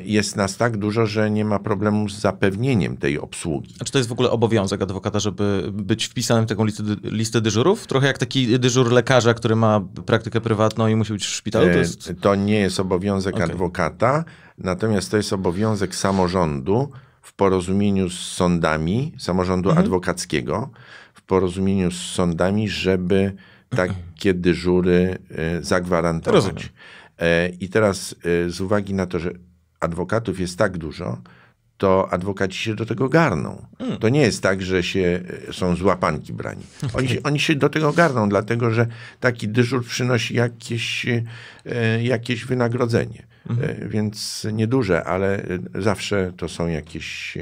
Jest nas tak dużo, że nie ma problemu z zapewnieniem tej obsługi. A czy to jest w ogóle obowiązek adwokata, żeby być wpisanym w taką listę, listę dyżurów? Trochę jak taki dyżur lekarza, który ma praktykę prywatną i musi być w szpitalu? To, jest... to nie jest obowiązek okay. adwokata, natomiast to jest obowiązek samorządu, w porozumieniu z sądami, samorządu mhm. adwokackiego, w porozumieniu z sądami, żeby takie dyżury zagwarantować. Rozumiem. I teraz z uwagi na to, że adwokatów jest tak dużo, to adwokaci się do tego garną. Mhm. To nie jest tak, że się są z łapanki brani. Oni się, oni się do tego garną, dlatego że taki dyżur przynosi jakieś, jakieś wynagrodzenie. Mhm. Więc nieduże, ale zawsze to są jakieś...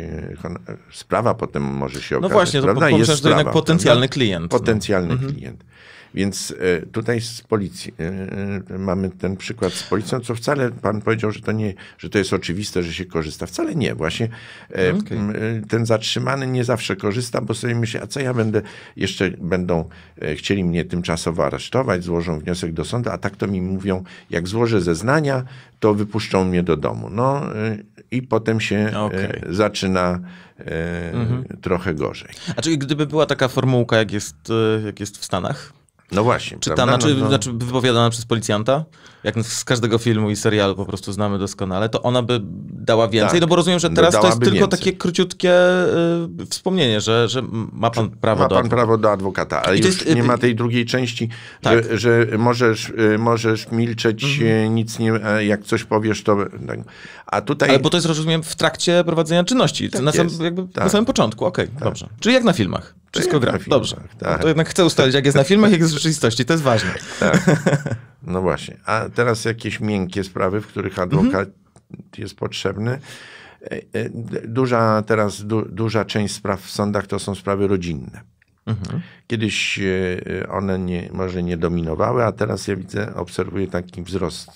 Sprawa potem może się okazać. No właśnie, to, po, jest sprawa, to jednak potencjalny prawda? klient. Potencjalny no. klient. Więc tutaj z policji mamy ten przykład z policją, co wcale pan powiedział, że to, nie, że to jest oczywiste, że się korzysta. Wcale nie. Właśnie okay. ten zatrzymany nie zawsze korzysta, bo sobie myśli, a co ja będę, jeszcze będą chcieli mnie tymczasowo aresztować, złożą wniosek do sądu, a tak to mi mówią, jak złożę zeznania, to wypuszczą mnie do domu. No i potem się okay. zaczyna mhm. trochę gorzej. A czyli gdyby była taka formułka, jak jest, jak jest w Stanach? No właśnie. Czytana, no, no. znaczy wypowiadana przez policjanta, jak z każdego filmu i serialu po prostu znamy doskonale, to ona by dała więcej, tak, no bo rozumiem, że teraz to jest tylko więcej. takie króciutkie y, wspomnienie, że, że ma pan prawo ma do... Ma pan prawo do adwokata, ale już jest, nie ma tej drugiej części, tak. że, że możesz, możesz milczeć, mhm. nic nie, jak coś powiesz, to... A tutaj... Ale bo to jest, rozumiem, w trakcie prowadzenia czynności, tak na, sam, jakby tak. na samym początku, okej, okay, tak. dobrze. Czyli jak na filmach, wszystko gra, filmach, dobrze. Tak. No to jednak chcę ustalić, jak jest na filmach, jak jest w rzeczywistości, to jest ważne. Tak. No właśnie. A teraz jakieś miękkie sprawy, w których adwokat mm-hmm. jest potrzebny. Duża teraz, du, duża część spraw w sądach to są sprawy rodzinne. Mm-hmm. Kiedyś one nie, może nie dominowały, a teraz ja widzę, obserwuję taki wzrost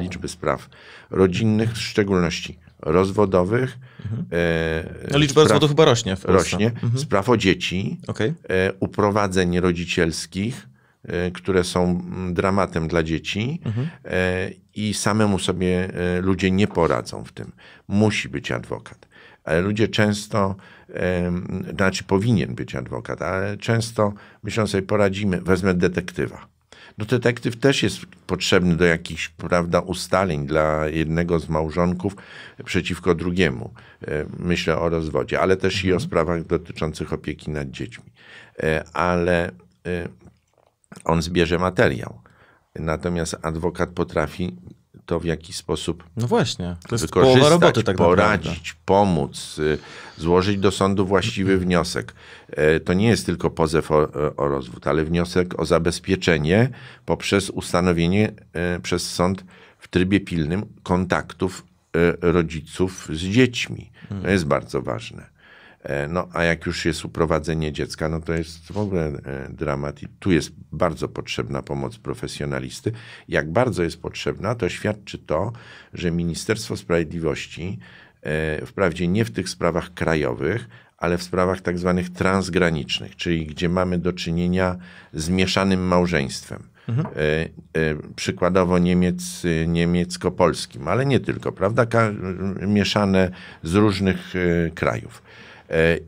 liczby spraw rodzinnych, w szczególności rozwodowych. Mhm. E, no, liczba spraw, rozwodów chyba rośnie w Polsce. Rośnie. Mhm. Spraw o dzieci, okay. e, uprowadzeń rodzicielskich, e, które są dramatem dla dzieci mhm. e, i samemu sobie e, ludzie nie poradzą w tym. Musi być adwokat. Ale ludzie często, e, znaczy powinien być adwokat, ale często myślą sobie, poradzimy, wezmę detektywa. No detektyw też jest potrzebny do jakichś, prawda, ustaleń dla jednego z małżonków przeciwko drugiemu. Myślę o rozwodzie, ale też mhm. i o sprawach dotyczących opieki nad dziećmi. Ale on zbierze materiał. Natomiast adwokat potrafi to w jakiś sposób no właśnie, to jest wykorzystać, połowa roboty, tak poradzić, naprawdę. pomóc, złożyć do sądu właściwy wniosek. To nie jest tylko pozew o, o rozwód, ale wniosek o zabezpieczenie poprzez ustanowienie przez sąd w trybie pilnym kontaktów rodziców z dziećmi. To jest bardzo ważne. No, a jak już jest uprowadzenie dziecka, no to jest w ogóle dramat i tu jest bardzo potrzebna pomoc profesjonalisty. Jak bardzo jest potrzebna, to świadczy to, że Ministerstwo Sprawiedliwości wprawdzie nie w tych sprawach krajowych, ale w sprawach tak zwanych transgranicznych, czyli gdzie mamy do czynienia z mieszanym małżeństwem. Mhm. E, e, przykładowo Niemiec, niemiecko-polskim, ale nie tylko, prawda? Ka- mieszane z różnych e, krajów. E,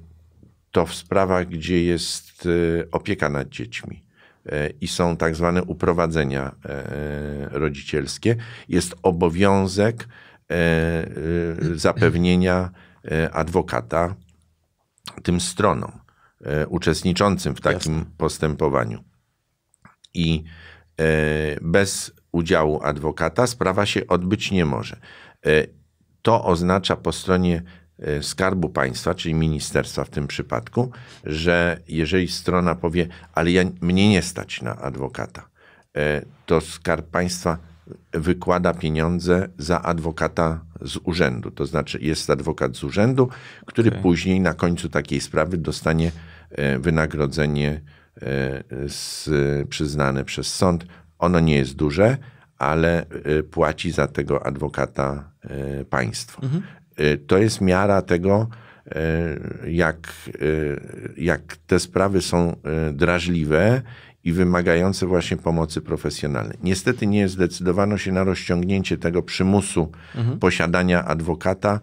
to w sprawach, gdzie jest e, opieka nad dziećmi e, i są tak zwane uprowadzenia e, rodzicielskie, jest obowiązek e, e, zapewnienia e, adwokata tym stronom e, uczestniczącym w takim Jasne. postępowaniu. I e, bez udziału adwokata sprawa się odbyć nie może. E, to oznacza po stronie e, Skarbu Państwa, czyli ministerstwa w tym przypadku, że jeżeli strona powie, ale ja, mnie nie stać na adwokata, e, to Skarb Państwa wykłada pieniądze za adwokata z urzędu. To znaczy jest adwokat z urzędu, który okay. później na końcu takiej sprawy dostanie e, wynagrodzenie Z, przyznane przez sąd. Ono nie jest duże, ale płaci za tego adwokata państwo. Mhm. To jest miara tego, jak, jak te sprawy są drażliwe i wymagające właśnie pomocy profesjonalnej. Niestety nie zdecydowano się na rozciągnięcie tego przymusu mhm. posiadania adwokata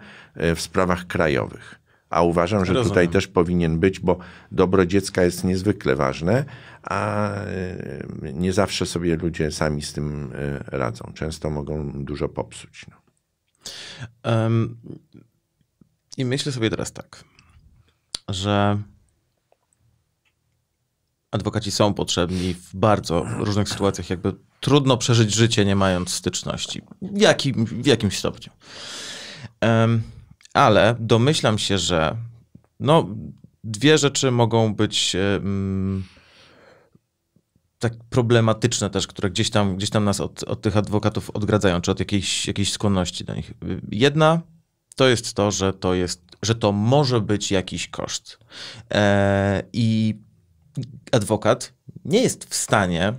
w sprawach krajowych. A uważam, że Rozumiem. tutaj też powinien być, bo dobro dziecka jest niezwykle ważne, a nie zawsze sobie ludzie sami z tym radzą. Często mogą dużo popsuć. No. Um, I myślę sobie teraz tak, że adwokaci są potrzebni w bardzo różnych sytuacjach. Jakby trudno przeżyć życie, nie mając styczności. W, jakim, w jakimś stopniu. Um, Ale domyślam się, że no, dwie rzeczy mogą być um, tak problematyczne też, które gdzieś tam, gdzieś tam nas od, od tych adwokatów odgradzają, czy od jakiejś, jakiejś skłonności do nich. Jedna to jest to, że to, jest, że to może być jakiś koszt. E, I adwokat nie jest w stanie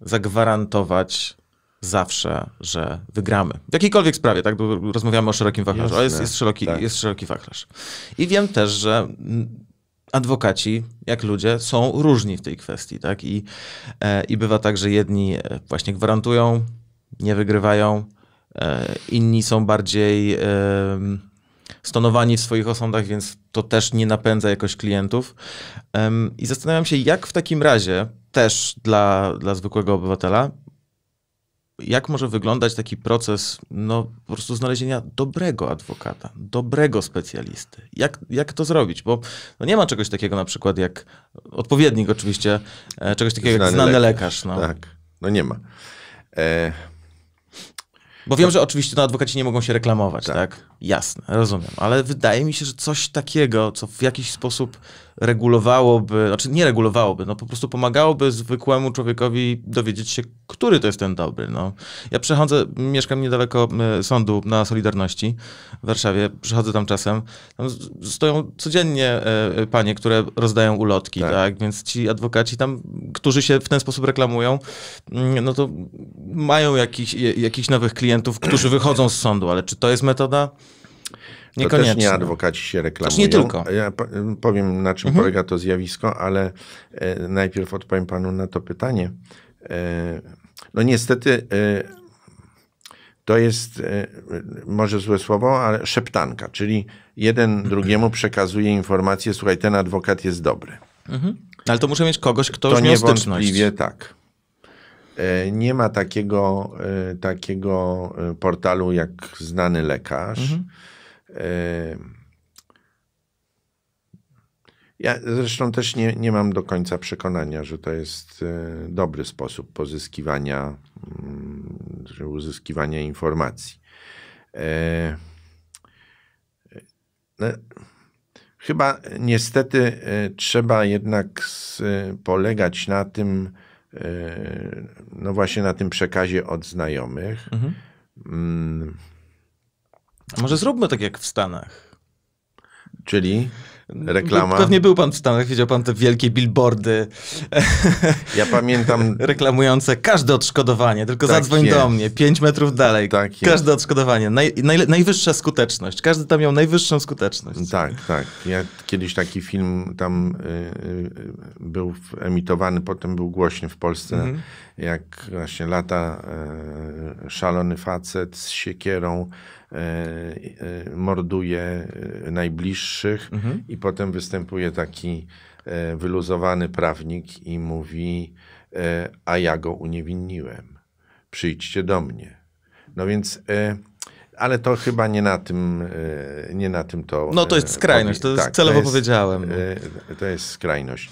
zagwarantować zawsze, że wygramy. W jakiejkolwiek sprawie, tak? Bo rozmawiamy o szerokim wachlarzu, Jasne, ale jest, jest, szeroki, tak. jest szeroki wachlarz. I wiem też, że adwokaci, jak ludzie, są różni w tej kwestii, tak? I, e, i bywa tak, że jedni właśnie gwarantują, nie wygrywają, e, inni są bardziej e, stonowani w swoich osądach, więc to też nie napędza jakoś klientów. E, I zastanawiam się, jak w takim razie też dla, dla zwykłego obywatela jak może wyglądać taki proces, no po prostu znalezienia dobrego adwokata, dobrego specjalisty. Jak, jak to zrobić? Bo no, nie ma czegoś takiego na przykład jak odpowiednik oczywiście, e, czegoś takiego znany jak znany lekarz. lekarz no. Tak, no nie ma. E... Bo wiem, to... że oczywiście no, adwokaci nie mogą się reklamować, tak. tak? Jasne, rozumiem. Ale wydaje mi się, że coś takiego, co w jakiś sposób regulowałoby, znaczy nie regulowałoby, no po prostu pomagałoby zwykłemu człowiekowi dowiedzieć się, który to jest ten dobry. No. Ja przechodzę, mieszkam niedaleko sądu na Solidarności w Warszawie, przychodzę tam czasem, tam stoją codziennie panie, które rozdają ulotki, tak. tak? Więc ci adwokaci tam, którzy się w ten sposób reklamują, no to mają jakichś jakich nowych klientów, którzy wychodzą z sądu, ale czy to jest metoda? Niekoniecznie. To też nie adwokaci się reklamują. Nie tylko. Ja powiem, na czym mhm. polega to zjawisko, ale e, najpierw odpowiem panu na to pytanie. E, no niestety e, to jest e, może złe słowo, ale szeptanka, czyli jeden mhm. drugiemu przekazuje informację, słuchaj, ten adwokat jest dobry. Mhm. Ale to muszę mieć kogoś, kto to już miał styczność. To niewątpliwie tak. Nie ma takiego, takiego portalu jak znany lekarz. Mhm. Ja zresztą też nie, nie mam do końca przekonania, że to jest dobry sposób pozyskiwania, uzyskiwania informacji. No. Chyba niestety trzeba jednak polegać na tym, no właśnie na tym przekazie od znajomych. Mhm. Mm. Może zróbmy tak jak w Stanach. Czyli? Reklama. Pewnie był pan w Stanach, widział pan te wielkie billboardy. Ja pamiętam. Reklamujące każde odszkodowanie, tylko tak zadzwoń jest. do mnie, pięć metrów dalej. Tak każde jest. odszkodowanie, naj, naj, najwyższa skuteczność. Każdy tam miał najwyższą skuteczność. Tak, tak. Ja kiedyś taki film tam yy, był emitowany, potem był głośny w Polsce, mhm. jak właśnie lata yy, szalony facet z siekierą. E, e, morduje najbliższych mhm. i potem występuje taki e, wyluzowany prawnik i mówi, e, a ja go uniewinniłem, przyjdźcie do mnie. No więc, e, ale to chyba nie na tym, e, nie na tym to... No to jest skrajność, to jest tak, celowo to jest, powiedziałem. E, to jest skrajność.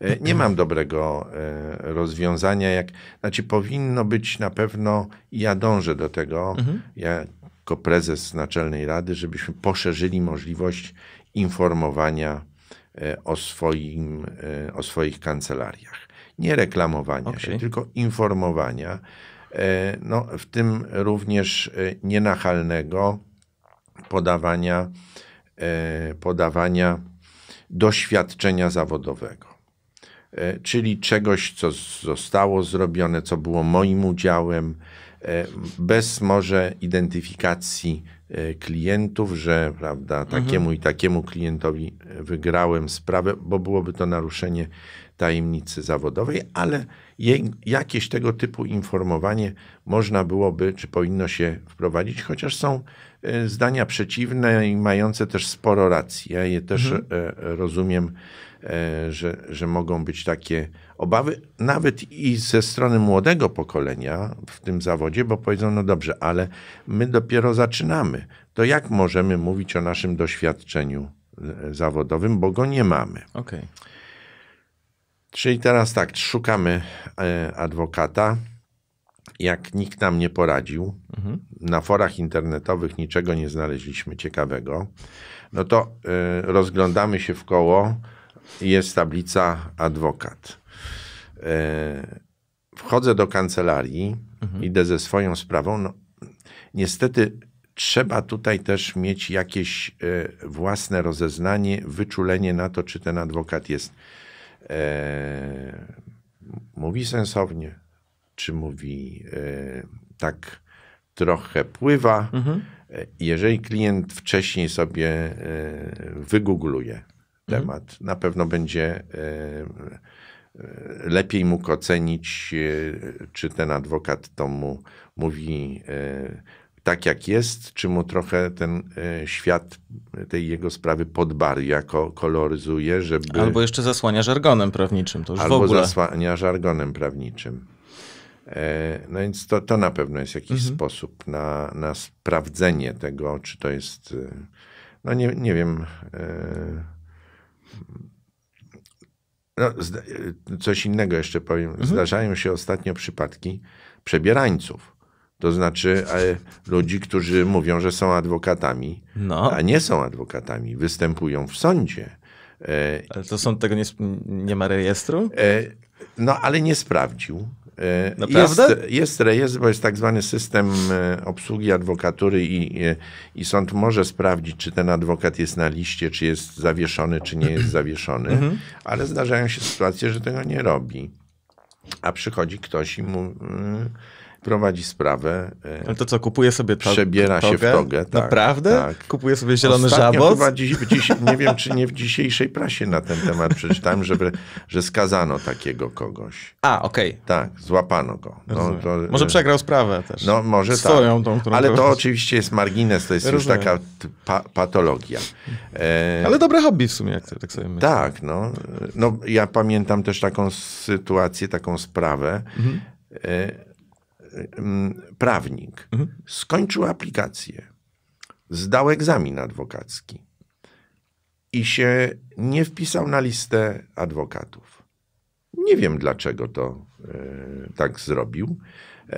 E, nie mam dobrego e, rozwiązania, jak, znaczy powinno być na pewno, ja dążę do tego, mhm. ja jako prezes Naczelnej Rady, żebyśmy poszerzyli możliwość informowania e, o, swoim, e, o swoich kancelariach. Nie reklamowania okay. się, tylko informowania. E, no, w tym również e, nienachalnego podawania, e, podawania doświadczenia zawodowego. E, czyli czegoś, co zostało zrobione, co było moim udziałem, bez może identyfikacji klientów, że prawda, takiemu mhm. i takiemu klientowi wygrałem sprawę, bo byłoby to naruszenie tajemnicy zawodowej, ale jej, jakieś tego typu informowanie można byłoby, czy powinno się wprowadzić, chociaż są zdania przeciwne i mające też sporo racji. Ja je też mhm. rozumiem, że, że mogą być takie obawy, nawet i ze strony młodego pokolenia w tym zawodzie, bo powiedzą, no dobrze, ale my dopiero zaczynamy. To jak możemy mówić o naszym doświadczeniu zawodowym, bo go nie mamy. Okay. Czyli teraz tak, szukamy adwokata. Jak nikt nam nie poradził, mhm. na forach internetowych niczego nie znaleźliśmy ciekawego, no to y, rozglądamy się w koło, jest tablica adwokat. Y, wchodzę do kancelarii, mhm. idę ze swoją sprawą. No, niestety trzeba tutaj też mieć jakieś y, własne rozeznanie, wyczulenie na to, czy ten adwokat jest y, mówi sensownie, czy mówi y, tak trochę pływa. Mhm. Jeżeli klient wcześniej sobie y, wygoogluje temat, mhm. na pewno będzie y, y, lepiej mógł ocenić, y, czy ten adwokat to mu mówi y, tak jak jest, czy mu trochę ten y, świat tej jego sprawy podbarwia, ko koloryzuje, żeby... Albo jeszcze zasłania żargonem prawniczym, to już albo w ogóle. Albo zasłania żargonem prawniczym. No więc to, to na pewno jest jakiś mhm. sposób na, na sprawdzenie tego, czy to jest, no nie, nie wiem, no, coś innego jeszcze powiem. Mhm. Zdarzają się ostatnio przypadki przebierańców, to znaczy e, ludzi, którzy mówią, że są adwokatami, no. a nie są adwokatami, występują w sądzie. E, ale to sąd tego nie, nie ma rejestru? E, no ale nie sprawdził. Jest, jest rejestr, bo jest tak zwany system obsługi adwokatury i, i sąd może sprawdzić, czy ten adwokat jest na liście, czy jest zawieszony, czy nie jest zawieszony, ale zdarzają się sytuacje, że tego nie robi. A przychodzi ktoś i mu prowadzi sprawę. Ale to co, kupuje sobie togę? Przebiera się w togę. Tak, naprawdę? Tak. Kupuje sobie zielony żabot? Nie wiem, czy nie w dzisiejszej prasie na ten temat przeczytałem, że, że skazano takiego kogoś. A, okej. Okay. Tak, złapano go. No, to, może przegrał sprawę też. No, może Swoją, tak. Tą, ale to roz... oczywiście jest margines, to jest Rozumiem. już taka pa patologia. E... Ale dobre hobby w sumie, jak tak sobie myślę. Tak, no. no. Ja pamiętam też taką sytuację, taką sprawę. Mhm. E... prawnik mhm. skończył aplikację, zdał egzamin adwokacki i się nie wpisał na listę adwokatów. Nie wiem, dlaczego to y, tak zrobił, y,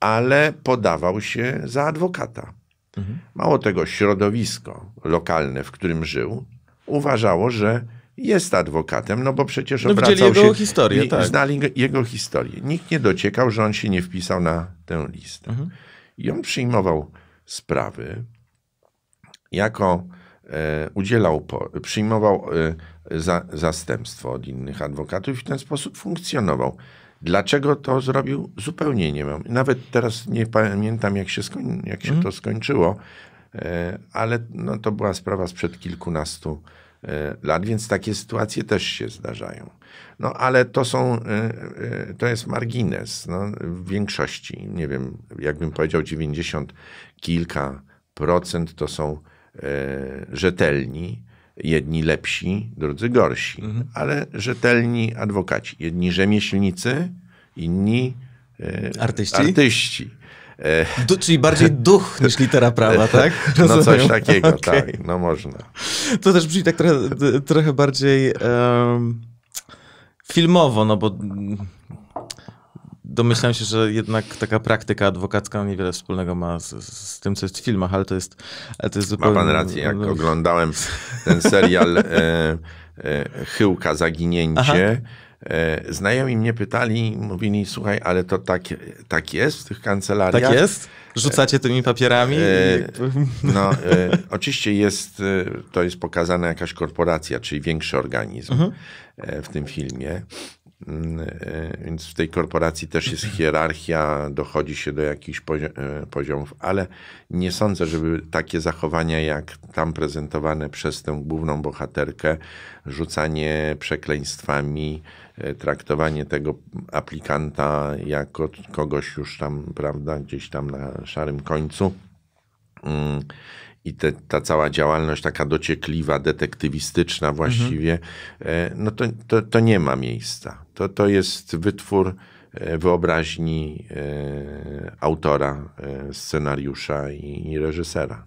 ale podawał się za adwokata. Mhm. Mało tego, środowisko lokalne, w którym żył, uważało, że jest adwokatem, no bo przecież no, obracał jego się... Historię, i, tak. Znali go, jego historię. Nikt nie dociekał, że on się nie wpisał na tę listę. Mhm. I on przyjmował sprawy jako udzielał, po, przyjmował za, zastępstwo od innych adwokatów i w ten sposób funkcjonował. Dlaczego to zrobił? Zupełnie nie mam. Nawet teraz nie pamiętam, jak się, skoń, jak się mm. to skończyło, ale no, to była sprawa sprzed kilkunastu lat, więc takie sytuacje też się zdarzają. No ale to są, to jest margines. No, w większości, nie wiem, jakbym powiedział dziewięćdziesiąt kilka procent to są rzetelni, jedni lepsi, drudzy gorsi, mhm. ale rzetelni adwokaci. Jedni rzemieślnicy, inni artyści. artyści. Du, czyli bardziej duch niż litera prawa, tak? Rozumiem. No coś takiego, okay. Tak, no można. To też brzmi tak trochę, trochę bardziej um, filmowo, no bo domyślam się, że jednak taka praktyka adwokacka niewiele wspólnego ma z, z tym, co jest w filmach, ale to jest, ale to jest zupełnie... Ma pan rację, jak no... oglądałem ten serial e, e, Chyłka. Zaginięcie, e, znajomi mnie pytali, mówili, słuchaj, ale to tak, tak jest w tych kancelariach? Tak jest? Rzucacie tymi papierami? E, e, no, e, oczywiście jest, to jest pokazana jakaś korporacja, czyli większy organizm mhm. e, w tym filmie. Więc w tej korporacji też jest hierarchia, dochodzi się do jakichś poziomów, ale nie sądzę, żeby takie zachowania jak tam prezentowane przez tę główną bohaterkę, rzucanie przekleństwami, traktowanie tego aplikanta jako kogoś już tam, prawda, gdzieś tam na szarym końcu i te, ta cała działalność taka dociekliwa, detektywistyczna właściwie, mhm. no to, to, to nie ma miejsca. To, to jest wytwór wyobraźni e, autora, e, scenariusza i, i reżysera.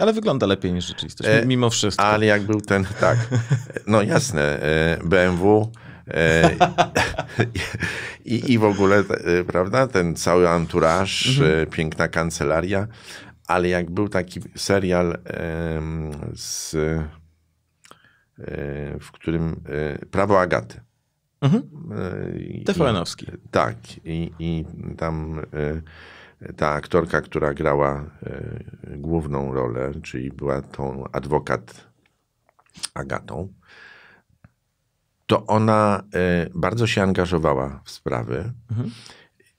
Ale wygląda lepiej niż rzeczywistość, e, mimo wszystko. Ale jak był ten, tak, no jasne, e, B M W, I, I w ogóle, prawda, ten cały anturaż, mhm. piękna kancelaria, ale jak był taki serial, z, w którym Prawo Agaty. Mhm. T V N-owski. Tak. I, i tam ta aktorka, która grała główną rolę, czyli była tą adwokat Agatą, to ona y, bardzo się angażowała w sprawy. Mhm.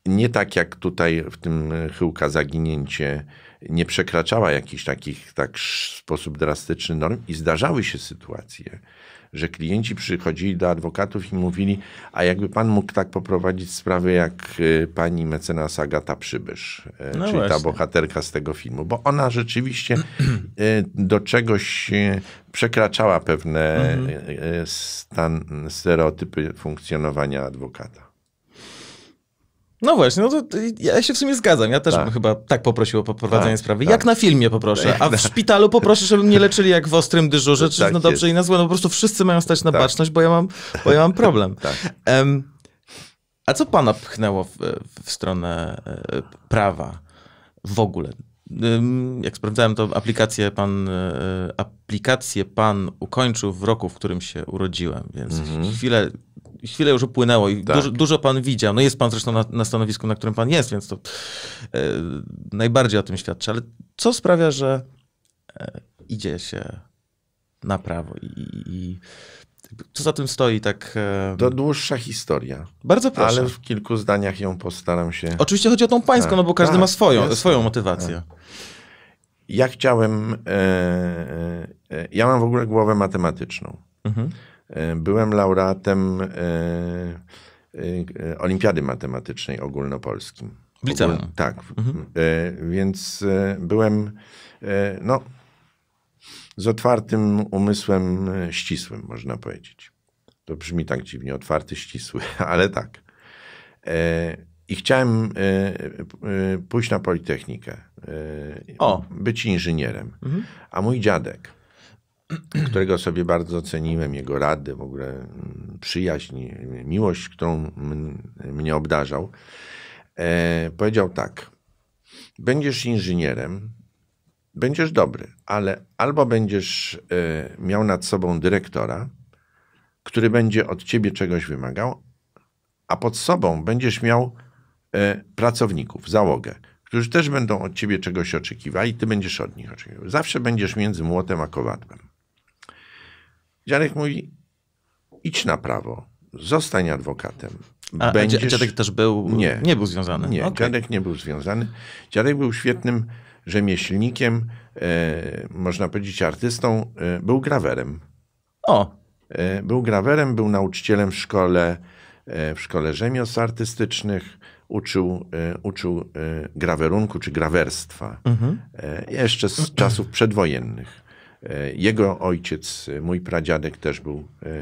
Nie tak jak tutaj w tym Chyłka Zaginięcie, nie przekraczała jakichś takich tak w sposób drastyczny norm i zdarzały się sytuacje, że klienci przychodzili do adwokatów i mówili, a jakby pan mógł tak poprowadzić sprawy jak y, pani mecenas Agata Przybysz, y, no czyli właśnie. Ta bohaterka z tego filmu, bo ona rzeczywiście y, do czegoś y, przekraczała pewne mhm. y, stan, stereotypy funkcjonowania adwokata. No właśnie, no to ja się w sumie zgadzam. Ja też tak. bym chyba tak poprosił o poprowadzenie tak, sprawy. Tak. Jak na filmie poproszę, a w szpitalu poproszę, żeby mnie leczyli jak w ostrym dyżurze, czy tak na dobrze jest. I na złe. No po prostu wszyscy mają stać na tak. baczność, bo ja mam, bo ja mam problem. Tak. Um, a co pana pchnęło w, w stronę prawa w ogóle? Um, jak sprawdzałem, to aplikację pan, aplikację pan ukończył w roku, w którym się urodziłem, więc mhm. chwilę... Chwilę już upłynęło i tak. dużo, dużo pan widział. No jest pan zresztą na, na stanowisku, na którym pan jest, więc to yy, najbardziej o tym świadczy. Ale co sprawia, że yy, idzie się na prawo i, i co za tym stoi tak... Yy... To dłuższa historia. Bardzo proszę. Ale w kilku zdaniach ją postaram się... Oczywiście chodzi o tą pańską, tak, no bo każdy tak, ma swoją, jest, swoją motywację. Tak. Ja chciałem... Yy, yy, ja mam w ogóle głowę matematyczną. Mhm. Byłem laureatem e, e, Olimpiady Matematycznej Ogólnopolskim. W liceum. Ogól, tak. Mhm. E, więc e, byłem e, no, z otwartym umysłem ścisłym, można powiedzieć. To brzmi tak dziwnie, otwarty, ścisły, ale tak. E, I chciałem e, e, pójść na Politechnikę. E, o. Być inżynierem. Mhm. A mój dziadek, którego sobie bardzo ceniłem, jego rady, w ogóle przyjaźń, miłość, którą mnie obdarzał, e, powiedział tak, będziesz inżynierem, będziesz dobry, ale albo będziesz e, miał nad sobą dyrektora, który będzie od ciebie czegoś wymagał, a pod sobą będziesz miał e, pracowników, załogę, którzy też będą od ciebie czegoś oczekiwali, ty będziesz od nich oczekiwał. Zawsze będziesz między młotem a kowadłem. Dziadek mówi, idź na prawo, zostań adwokatem. A, będziesz... a dziadek też był, nie, nie był związany? Nie, okay. Dziadek nie był związany. Dziadek był świetnym rzemieślnikiem, e, można powiedzieć artystą, e, był grawerem. O. E, był grawerem, był nauczycielem w szkole, e, w szkole rzemiosł artystycznych, uczył, e, uczył e, grawerunku czy grawerstwa. Mhm. E, jeszcze z czasów przedwojennych. E, jego ojciec, mój pradziadek też był e, e,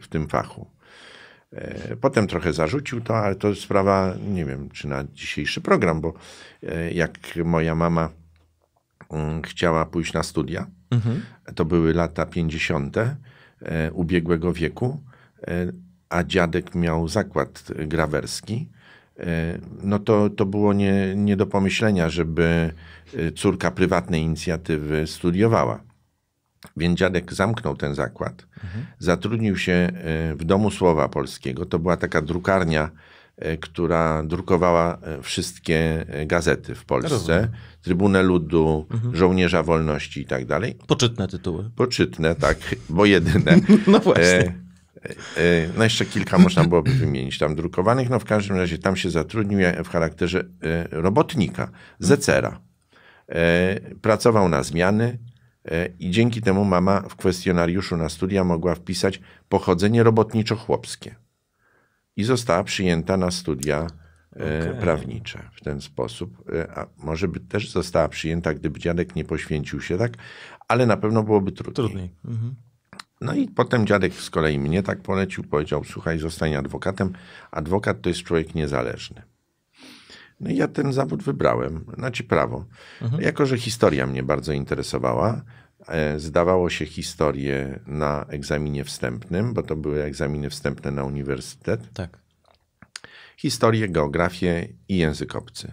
w tym fachu. Potem trochę zarzucił to, ale to jest sprawa, nie wiem, czy na dzisiejszy program, bo jak moja mama chciała pójść na studia, mhm. to były lata pięćdziesiąte ubiegłego wieku, a dziadek miał zakład grawerski, no to, to było nie, nie do pomyślenia, żeby córka prywatnej inicjatywy studiowała. Więc dziadek zamknął ten zakład, mhm. zatrudnił się w Domu Słowa Polskiego. To była taka drukarnia, która drukowała wszystkie gazety w Polsce. Rozumiem. Trybunę Ludu, mhm. Żołnierza Wolności i tak dalej. Poczytne tytuły. Poczytne, tak, bo jedyne. No właśnie. E, e, no jeszcze kilka można byłoby wymienić tam drukowanych. No w każdym razie tam się zatrudnił w charakterze robotnika, zecera. E, pracował na zmiany. I dzięki temu mama w kwestionariuszu na studia mogła wpisać pochodzenie robotniczo-chłopskie. I została przyjęta na studia okay. prawnicze w ten sposób. A może by też została przyjęta, gdyby dziadek nie poświęcił się tak, ale na pewno byłoby trudniej. trudniej. Mhm. No i potem dziadek z kolei mnie tak polecił, powiedział, słuchaj, zostań adwokatem. Adwokat to jest człowiek niezależny. No i ja ten zawód wybrałem, znaczy prawo. Mhm. Jako że historia mnie bardzo interesowała, e, zdawało się historię na egzaminie wstępnym, bo to były egzaminy wstępne na uniwersytet. Tak. Historię, geografię i język obcy.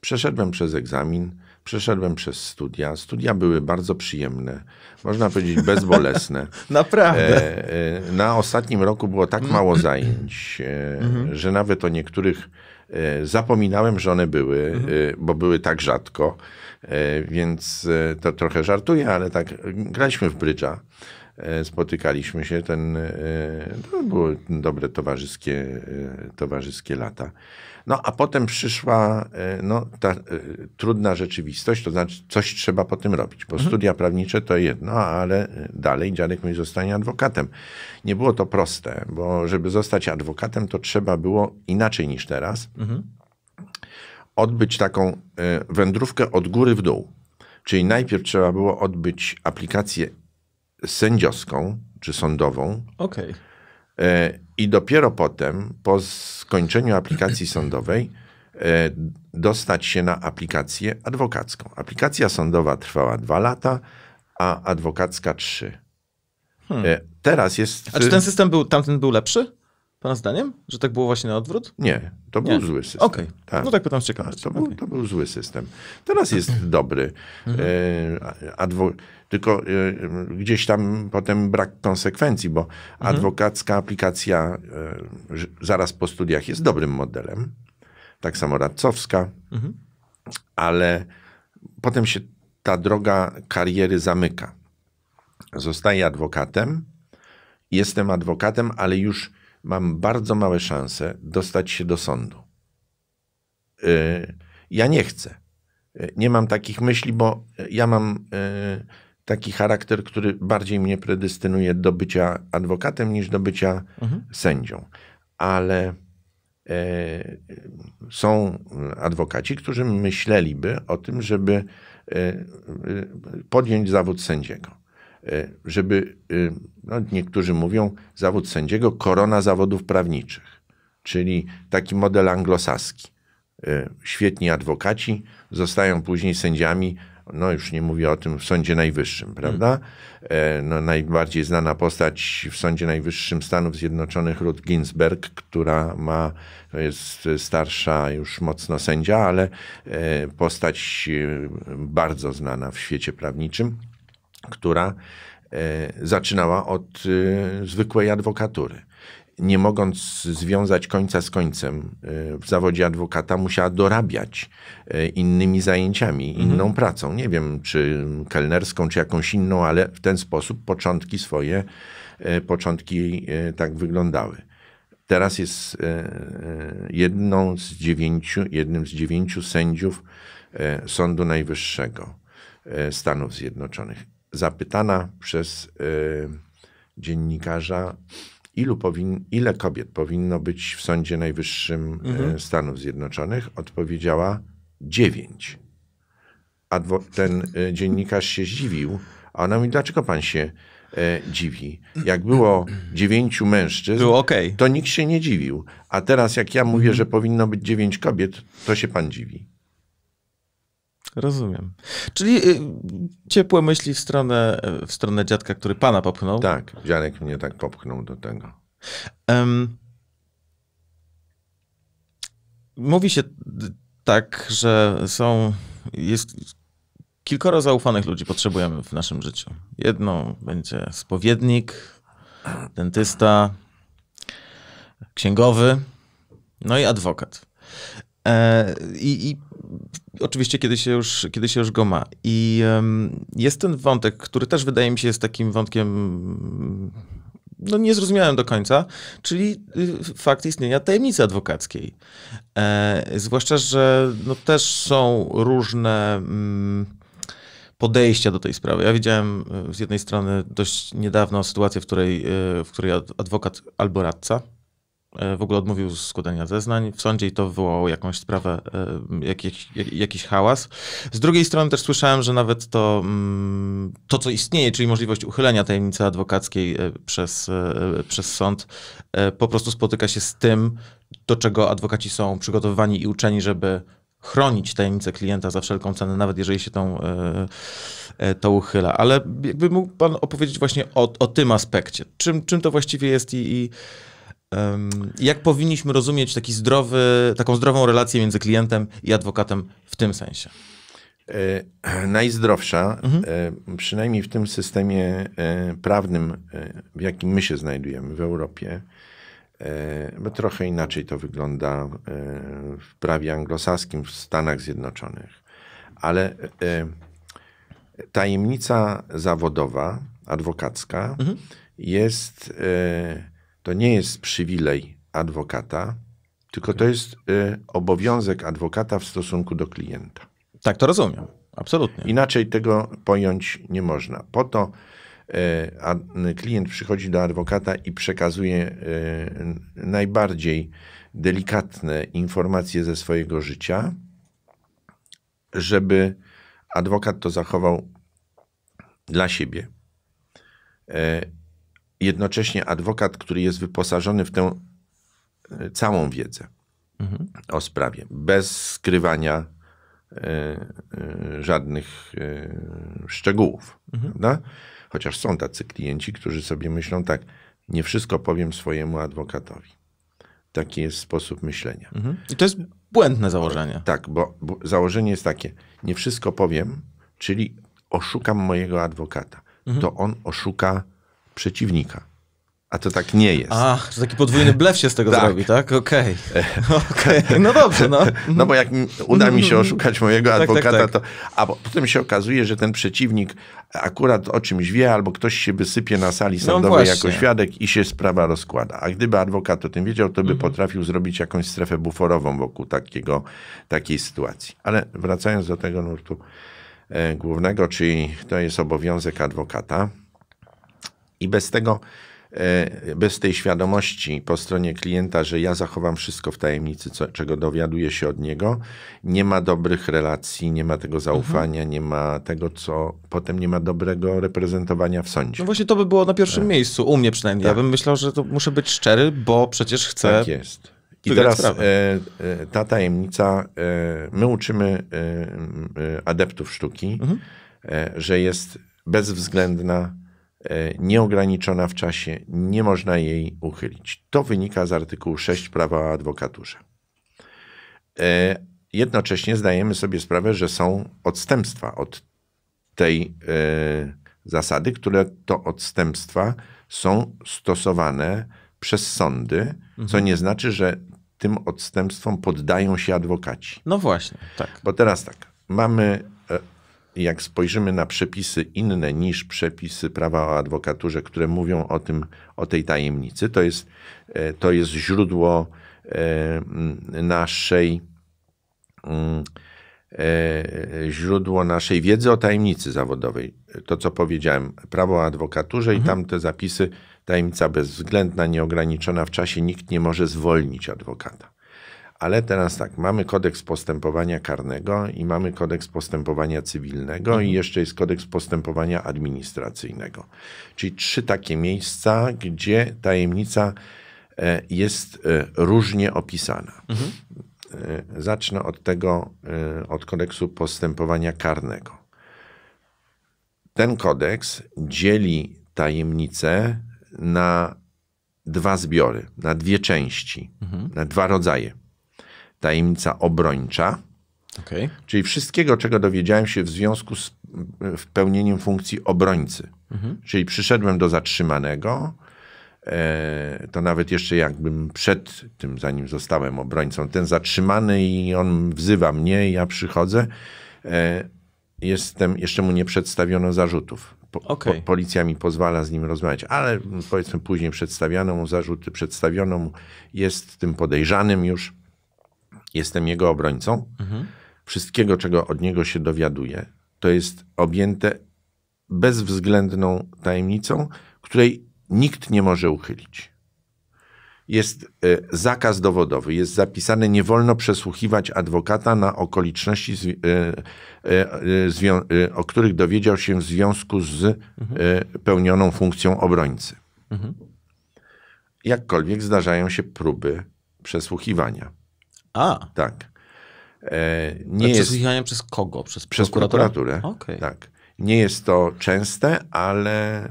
Przeszedłem przez egzamin, przeszedłem przez studia. Studia były bardzo przyjemne, można powiedzieć bezbolesne. Naprawdę. E, e, na ostatnim roku było tak mało zajęć, e, mhm. że nawet o niektórych zapominałem, że one były, mhm. bo były tak rzadko, więc to trochę żartuję, ale tak graliśmy w brydża, spotykaliśmy się, ten, to były dobre towarzyskie, towarzyskie lata. No a potem przyszła no, ta trudna rzeczywistość, to znaczy coś trzeba po tym robić, bo mhm. studia prawnicze to jedno, ale dalej dziadek mój zostanie adwokatem. Nie było to proste, bo żeby zostać adwokatem, to trzeba było inaczej niż teraz mhm. odbyć taką wędrówkę od góry w dół. Czyli najpierw trzeba było odbyć aplikację sędziowską czy sądową. Okej. Okay. I dopiero potem, po skończeniu aplikacji sądowej, e, dostać się na aplikację adwokacką. Aplikacja sądowa trwała dwa lata, a adwokacka trzy. Hmm. E, teraz jest... A czy ten system był, tamten był lepszy? Pana zdaniem? Że tak było właśnie na odwrót? Nie, to nie. był zły system. Okej, okay. tak. No tak pytam z ciekawości. To, okay. to był zły system. Teraz jest dobry. E, adwo... Tylko e, gdzieś tam potem brak konsekwencji, bo adwokacka aplikacja e, zaraz po studiach jest dobrym modelem. Tak samo radcowska. Ale potem się ta droga kariery zamyka. Zostaję adwokatem. Jestem adwokatem, ale już mam bardzo małe szanse dostać się do sądu. Yy, ja nie chcę. Yy, nie mam takich myśli, bo ja mam yy, taki charakter, który bardziej mnie predestynuje do bycia adwokatem niż do bycia mhm. sędzią. Ale yy, są adwokaci, którzy myśleliby o tym, żeby yy, yy, podjąć zawód sędziego. Żeby, no niektórzy mówią, zawód sędziego korona zawodów prawniczych, czyli taki model anglosaski. Świetni adwokaci zostają później sędziami, no już nie mówię o tym w Sądzie Najwyższym, prawda? No, najbardziej znana postać w Sądzie Najwyższym Stanów Zjednoczonych, Ruth Ginsburg, która ma, jest starsza już mocno sędzia, ale postać bardzo znana w świecie prawniczym, która e, zaczynała od e, zwykłej adwokatury. nie mogąc związać końca z końcem w zawodzie adwokata, musiała dorabiać innymi zajęciami, mhm. inną pracą. Nie wiem, czy kelnerską, czy jakąś inną, ale w ten sposób początki swoje, początki tak wyglądały. Teraz jest jedną z dziewięciu, jednym z dziewięciu sędziów Sądu Najwyższego Stanów Zjednoczonych. Zapytana przez dziennikarza, ilu powin, ile kobiet powinno być w Sądzie Najwyższym mhm. Stanów Zjednoczonych, odpowiedziała dziewięć. Adwo ten dziennikarz się zdziwił, a ona mówi, dlaczego pan się dziwi? Jak było dziewięciu mężczyzn, było okay. to nikt się nie dziwił. A teraz jak ja mówię, mhm. że powinno być dziewięć kobiet, to się pan dziwi. Rozumiem. Czyli y, ciepłe myśli w stronę, w stronę dziadka, który pana popchnął. Tak, dziadek mnie tak popchnął do tego. Um, mówi się tak, że są, jest kilkoro zaufanych ludzi potrzebujemy w naszym życiu. Jedną będzie spowiednik, dentysta, księgowy, no i adwokat. E, i, i oczywiście, kiedy się, już, kiedy się już go ma. I um, jest ten wątek, który też wydaje mi się jest takim wątkiem no, niezrozumiałym do końca, czyli fakt istnienia tajemnicy adwokackiej. E, zwłaszcza, że no, też są różne mm, podejścia do tej sprawy. Ja widziałem z jednej strony dość niedawno sytuację, w której, w której adwokat albo radca w ogóle odmówił składania zeznań w sądzie i to wywołało jakąś sprawę, jakiś, jakiś hałas. Z drugiej strony też słyszałem, że nawet to, to, co istnieje, czyli możliwość uchylenia tajemnicy adwokackiej przez, przez sąd, po prostu spotyka się z tym, do czego adwokaci są przygotowywani i uczeni, żeby chronić tajemnicę klienta za wszelką cenę, nawet jeżeli się tą, tą uchyla. Ale jakby mógł pan opowiedzieć właśnie o, o tym aspekcie. Czym, czym to właściwie jest i... i jak powinniśmy rozumieć taki zdrowy, taką zdrową relację między klientem i adwokatem w tym sensie? E, najzdrowsza, mhm. e, przynajmniej w tym systemie e, prawnym, e, w jakim my się znajdujemy w Europie, e, bo trochę inaczej to wygląda e, w prawie anglosaskim, w Stanach Zjednoczonych, ale e, tajemnica zawodowa, adwokacka mhm. jest... E, To nie jest przywilej adwokata, tylko to jest y, obowiązek adwokata w stosunku do klienta. Tak, to rozumiem. Absolutnie. Inaczej tego pojąć nie można. Po to y, a, klient przychodzi do adwokata i przekazuje y, najbardziej delikatne informacje ze swojego życia, żeby adwokat to zachował dla siebie. Y, Jednocześnie adwokat, który jest wyposażony w tę całą wiedzę mhm. o sprawie, bez skrywania y, y, żadnych y, szczegółów. Mhm. Prawda? Chociaż są tacy klienci, którzy sobie myślą tak, nie wszystko powiem swojemu adwokatowi. Taki jest sposób myślenia. Mhm. I to jest błędne założenie. Tak, bo, bo założenie jest takie, nie wszystko powiem, czyli oszukam mojego adwokata. Mhm. To on oszuka przeciwnika. A to tak nie jest. A, to taki podwójny blef się z tego tak. zrobi, tak? Okej. Okay. Okay. No dobrze, no. No bo jak uda mi się oszukać mojego tak, adwokata, tak, tak. to... A potem się okazuje, że ten przeciwnik akurat o czymś wie, albo ktoś się wysypie na sali sądowej no jako świadek i się sprawa rozkłada. A gdyby adwokat o tym wiedział, to by mhm. potrafił zrobić jakąś strefę buforową wokół takiego, takiej sytuacji. Ale wracając do tego nurtu e, głównego, czyli to jest obowiązek adwokata, i bez tego, bez tej świadomości po stronie klienta, że ja zachowam wszystko w tajemnicy, co, czego dowiaduję się od niego, nie ma dobrych relacji, nie ma tego zaufania, mhm. nie ma tego, co potem nie ma dobrego reprezentowania w sądzie. No właśnie to by było na pierwszym tak. miejscu, u mnie przynajmniej. Tak. Ja bym myślał, że to muszę być szczery, bo przecież chcę... Tak jest. I teraz e, e, ta tajemnica, e, my uczymy e, e, adeptów sztuki, mhm. e, że jest bezwzględna, nieograniczona w czasie, nie można jej uchylić. To wynika z artykułu szóstego Prawa o adwokaturze. Jednocześnie zdajemy sobie sprawę, że są odstępstwa od tej zasady, które to odstępstwa są stosowane przez sądy, mhm. co nie znaczy, że tym odstępstwom poddają się adwokaci. No właśnie, tak. Bo teraz tak, mamy, jak spojrzymy na przepisy inne niż przepisy prawa o adwokaturze, które mówią o tym, o tej tajemnicy, to jest, to jest źródło naszej źródło naszej wiedzy o tajemnicy zawodowej. To, co powiedziałem, prawo o adwokaturze mhm. i tamte zapisy, tajemnica bezwzględna, nieograniczona w czasie, nikt nie może zwolnić adwokata. Ale teraz tak, mamy kodeks postępowania karnego i mamy kodeks postępowania cywilnego mhm. i jeszcze jest kodeks postępowania administracyjnego. Czyli trzy takie miejsca, gdzie tajemnica jest różnie opisana. Mhm. Zacznę od tego, od kodeksu postępowania karnego. Ten kodeks dzieli tajemnicę na dwa zbiory, na dwie części, mhm. na dwa rodzaje. Tajemnica obrończa, okay. czyli wszystkiego, czego dowiedziałem się w związku z pełnieniem funkcji obrońcy. Mhm. Czyli przyszedłem do zatrzymanego, to nawet jeszcze jakbym przed tym, zanim zostałem obrońcą, ten zatrzymany i on wzywa mnie i ja przychodzę, jestem, jeszcze mu nie przedstawiono zarzutów. Po, okay. po, policja mi pozwala z nim rozmawiać, ale powiedzmy później przedstawiano mu zarzuty, przedstawiono mu, jest tym podejrzanym już, jestem jego obrońcą. Mhm. Wszystkiego, czego od niego się dowiaduję, to jest objęte bezwzględną tajemnicą, której nikt nie może uchylić. Jest y, zakaz dowodowy, jest zapisane, nie wolno przesłuchiwać adwokata na okoliczności, z, y, y, y, y, o których dowiedział się w związku z y, pełnioną funkcją obrońcy. Mhm. Jakkolwiek zdarzają się próby przesłuchiwania. A. Tak. E, nie jest... Przesłuchiwania przez kogo? Przez, przez prokuraturę? Okay. Tak. Nie jest to częste, ale y,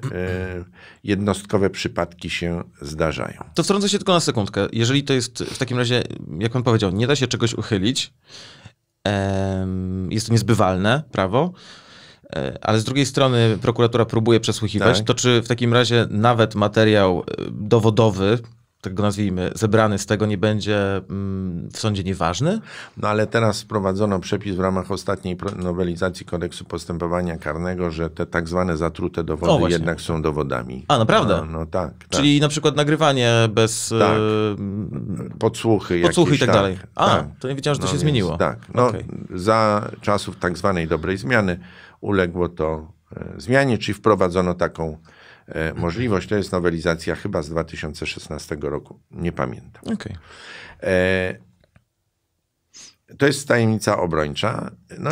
jednostkowe przypadki się zdarzają. To wtrącę się tylko na sekundkę. Jeżeli to jest w takim razie, jak pan powiedział, nie da się czegoś uchylić, em, jest to niezbywalne prawo, e, ale z drugiej strony prokuratura próbuje przesłuchiwać, tak. to czy w takim razie nawet materiał dowodowy, tak go nazwijmy, zebrany z tego nie będzie mm, w sądzie nieważny? No ale teraz wprowadzono przepis w ramach ostatniej nowelizacji kodeksu postępowania karnego, że te tak zwane zatrute dowody jednak są dowodami. A, naprawdę? No, no tak, tak. Czyli na przykład nagrywanie bez... Tak. Y... Podsłuchy. Podsłuchy jakieś, i tak, tak dalej. A, tak. To nie wiedziałem, że to no, się więc, zmieniło. Tak. No, okay. Za czasów tak zwanej dobrej zmiany uległo to zmianie, czyli wprowadzono taką możliwość. To jest nowelizacja chyba z dwa tysiące szesnastego roku. Nie pamiętam. Okay. E, to jest tajemnica obrończa. No,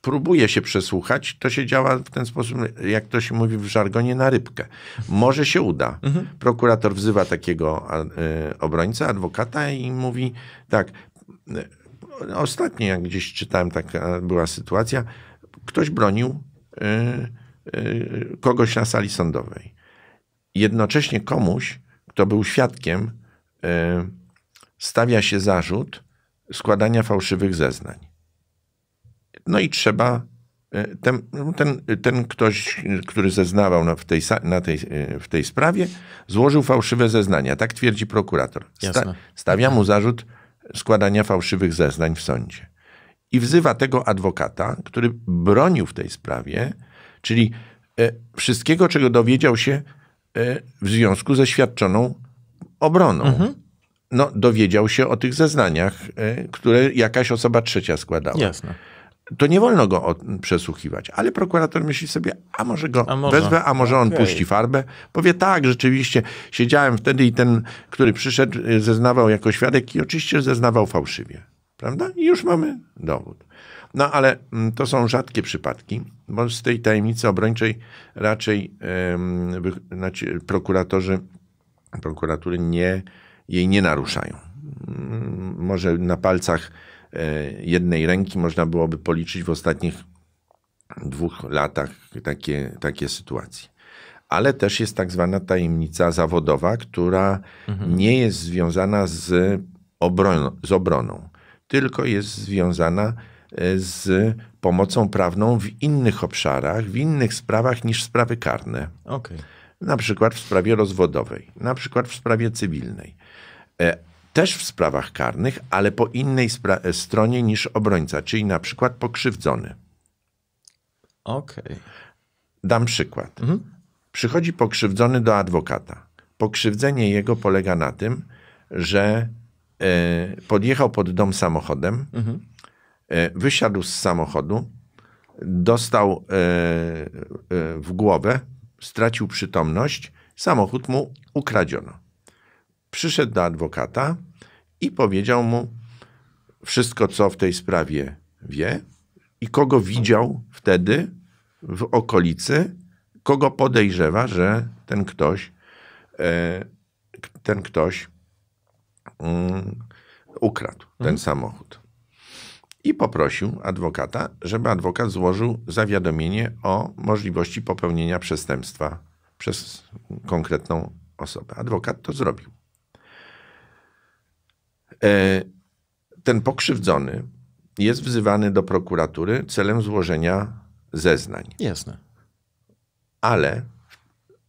próbuje się przesłuchać. To się działa w ten sposób, jak to się mówi w żargonie, na rybkę. Może się uda. Mhm. Prokurator wzywa takiego e, obrońcę, adwokata i mówi tak. Ostatnio, jak gdzieś czytałem, taka była sytuacja. Ktoś bronił e, kogoś na sali sądowej. Jednocześnie komuś, kto był świadkiem, stawia się zarzut składania fałszywych zeznań. No i trzeba ten, ten, ten ktoś, który zeznawał w tej, na tej, w tej sprawie, złożył fałszywe zeznania. Tak twierdzi prokurator. Sta, stawia mu zarzut składania fałszywych zeznań w sądzie. I wzywa tego adwokata, który bronił w tej sprawie, czyli e, wszystkiego, czego dowiedział się e, w związku ze świadczoną obroną. Mhm. No, dowiedział się o tych zeznaniach, e, które jakaś osoba trzecia składała. Jasne. To nie wolno go od, przesłuchiwać, ale prokurator myśli sobie, a może go a może. wezwę, a może on okay. puści farbę. Powie tak, rzeczywiście, siedziałem wtedy i ten, który przyszedł, zeznawał jako świadek i oczywiście zeznawał fałszywie. Prawda? I już mamy dowód. No ale to są rzadkie przypadki, bo z tej tajemnicy obrończej raczej yy, znaczy, prokuratorzy, prokuratury nie, jej nie naruszają. Yy, może na palcach yy, jednej ręki można byłoby policzyć w ostatnich dwóch latach takie, takie sytuacje. Ale też jest tak zwana tajemnica zawodowa, która mhm. nie jest związana z, obron z obroną, tylko jest związana z pomocą prawną w innych obszarach, w innych sprawach niż sprawy karne. Okay. na przykład w sprawie rozwodowej, na przykład w sprawie cywilnej, też w sprawach karnych, ale po innej stronie niż obrońca, czyli na przykład pokrzywdzony. Okej. Okay. Dam przykład. Mhm. Przychodzi pokrzywdzony do adwokata. Pokrzywdzenie jego polega na tym, że y, podjechał pod dom samochodem, mhm. y, wysiadł z samochodu, dostał y, y, w głowę, stracił przytomność, samochód mu ukradziono. Przyszedł do adwokata i powiedział mu wszystko, co w tej sprawie wie i kogo widział wtedy w okolicy, kogo podejrzewa, że ten ktoś, ten ktoś ukradł ten mhm. samochód. I poprosił adwokata, żeby adwokat złożył zawiadomienie o możliwości popełnienia przestępstwa przez konkretną osobę. Adwokat to zrobił. Ten pokrzywdzony jest wzywany do prokuratury celem złożenia zeznań. Jasne. Ale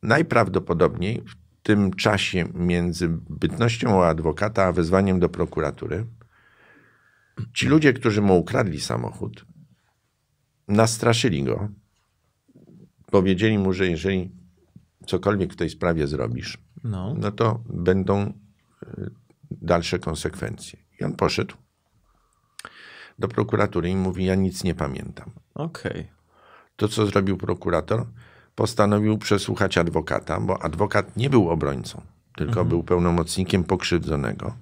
najprawdopodobniej w tym czasie między bytnością adwokata a wezwaniem do prokuratury ci ludzie, którzy mu ukradli samochód, nastraszyli go. Powiedzieli mu, że jeżeli cokolwiek w tej sprawie zrobisz, no, no to będą dalsze konsekwencje. I on poszedł do prokuratury i mówi, ja nic nie pamiętam. Okej. Okay. To, co zrobił prokurator, postanowił przesłuchać adwokata, bo adwokat nie był obrońcą, tylko mhm. był pełnomocnikiem pokrzywdzonego,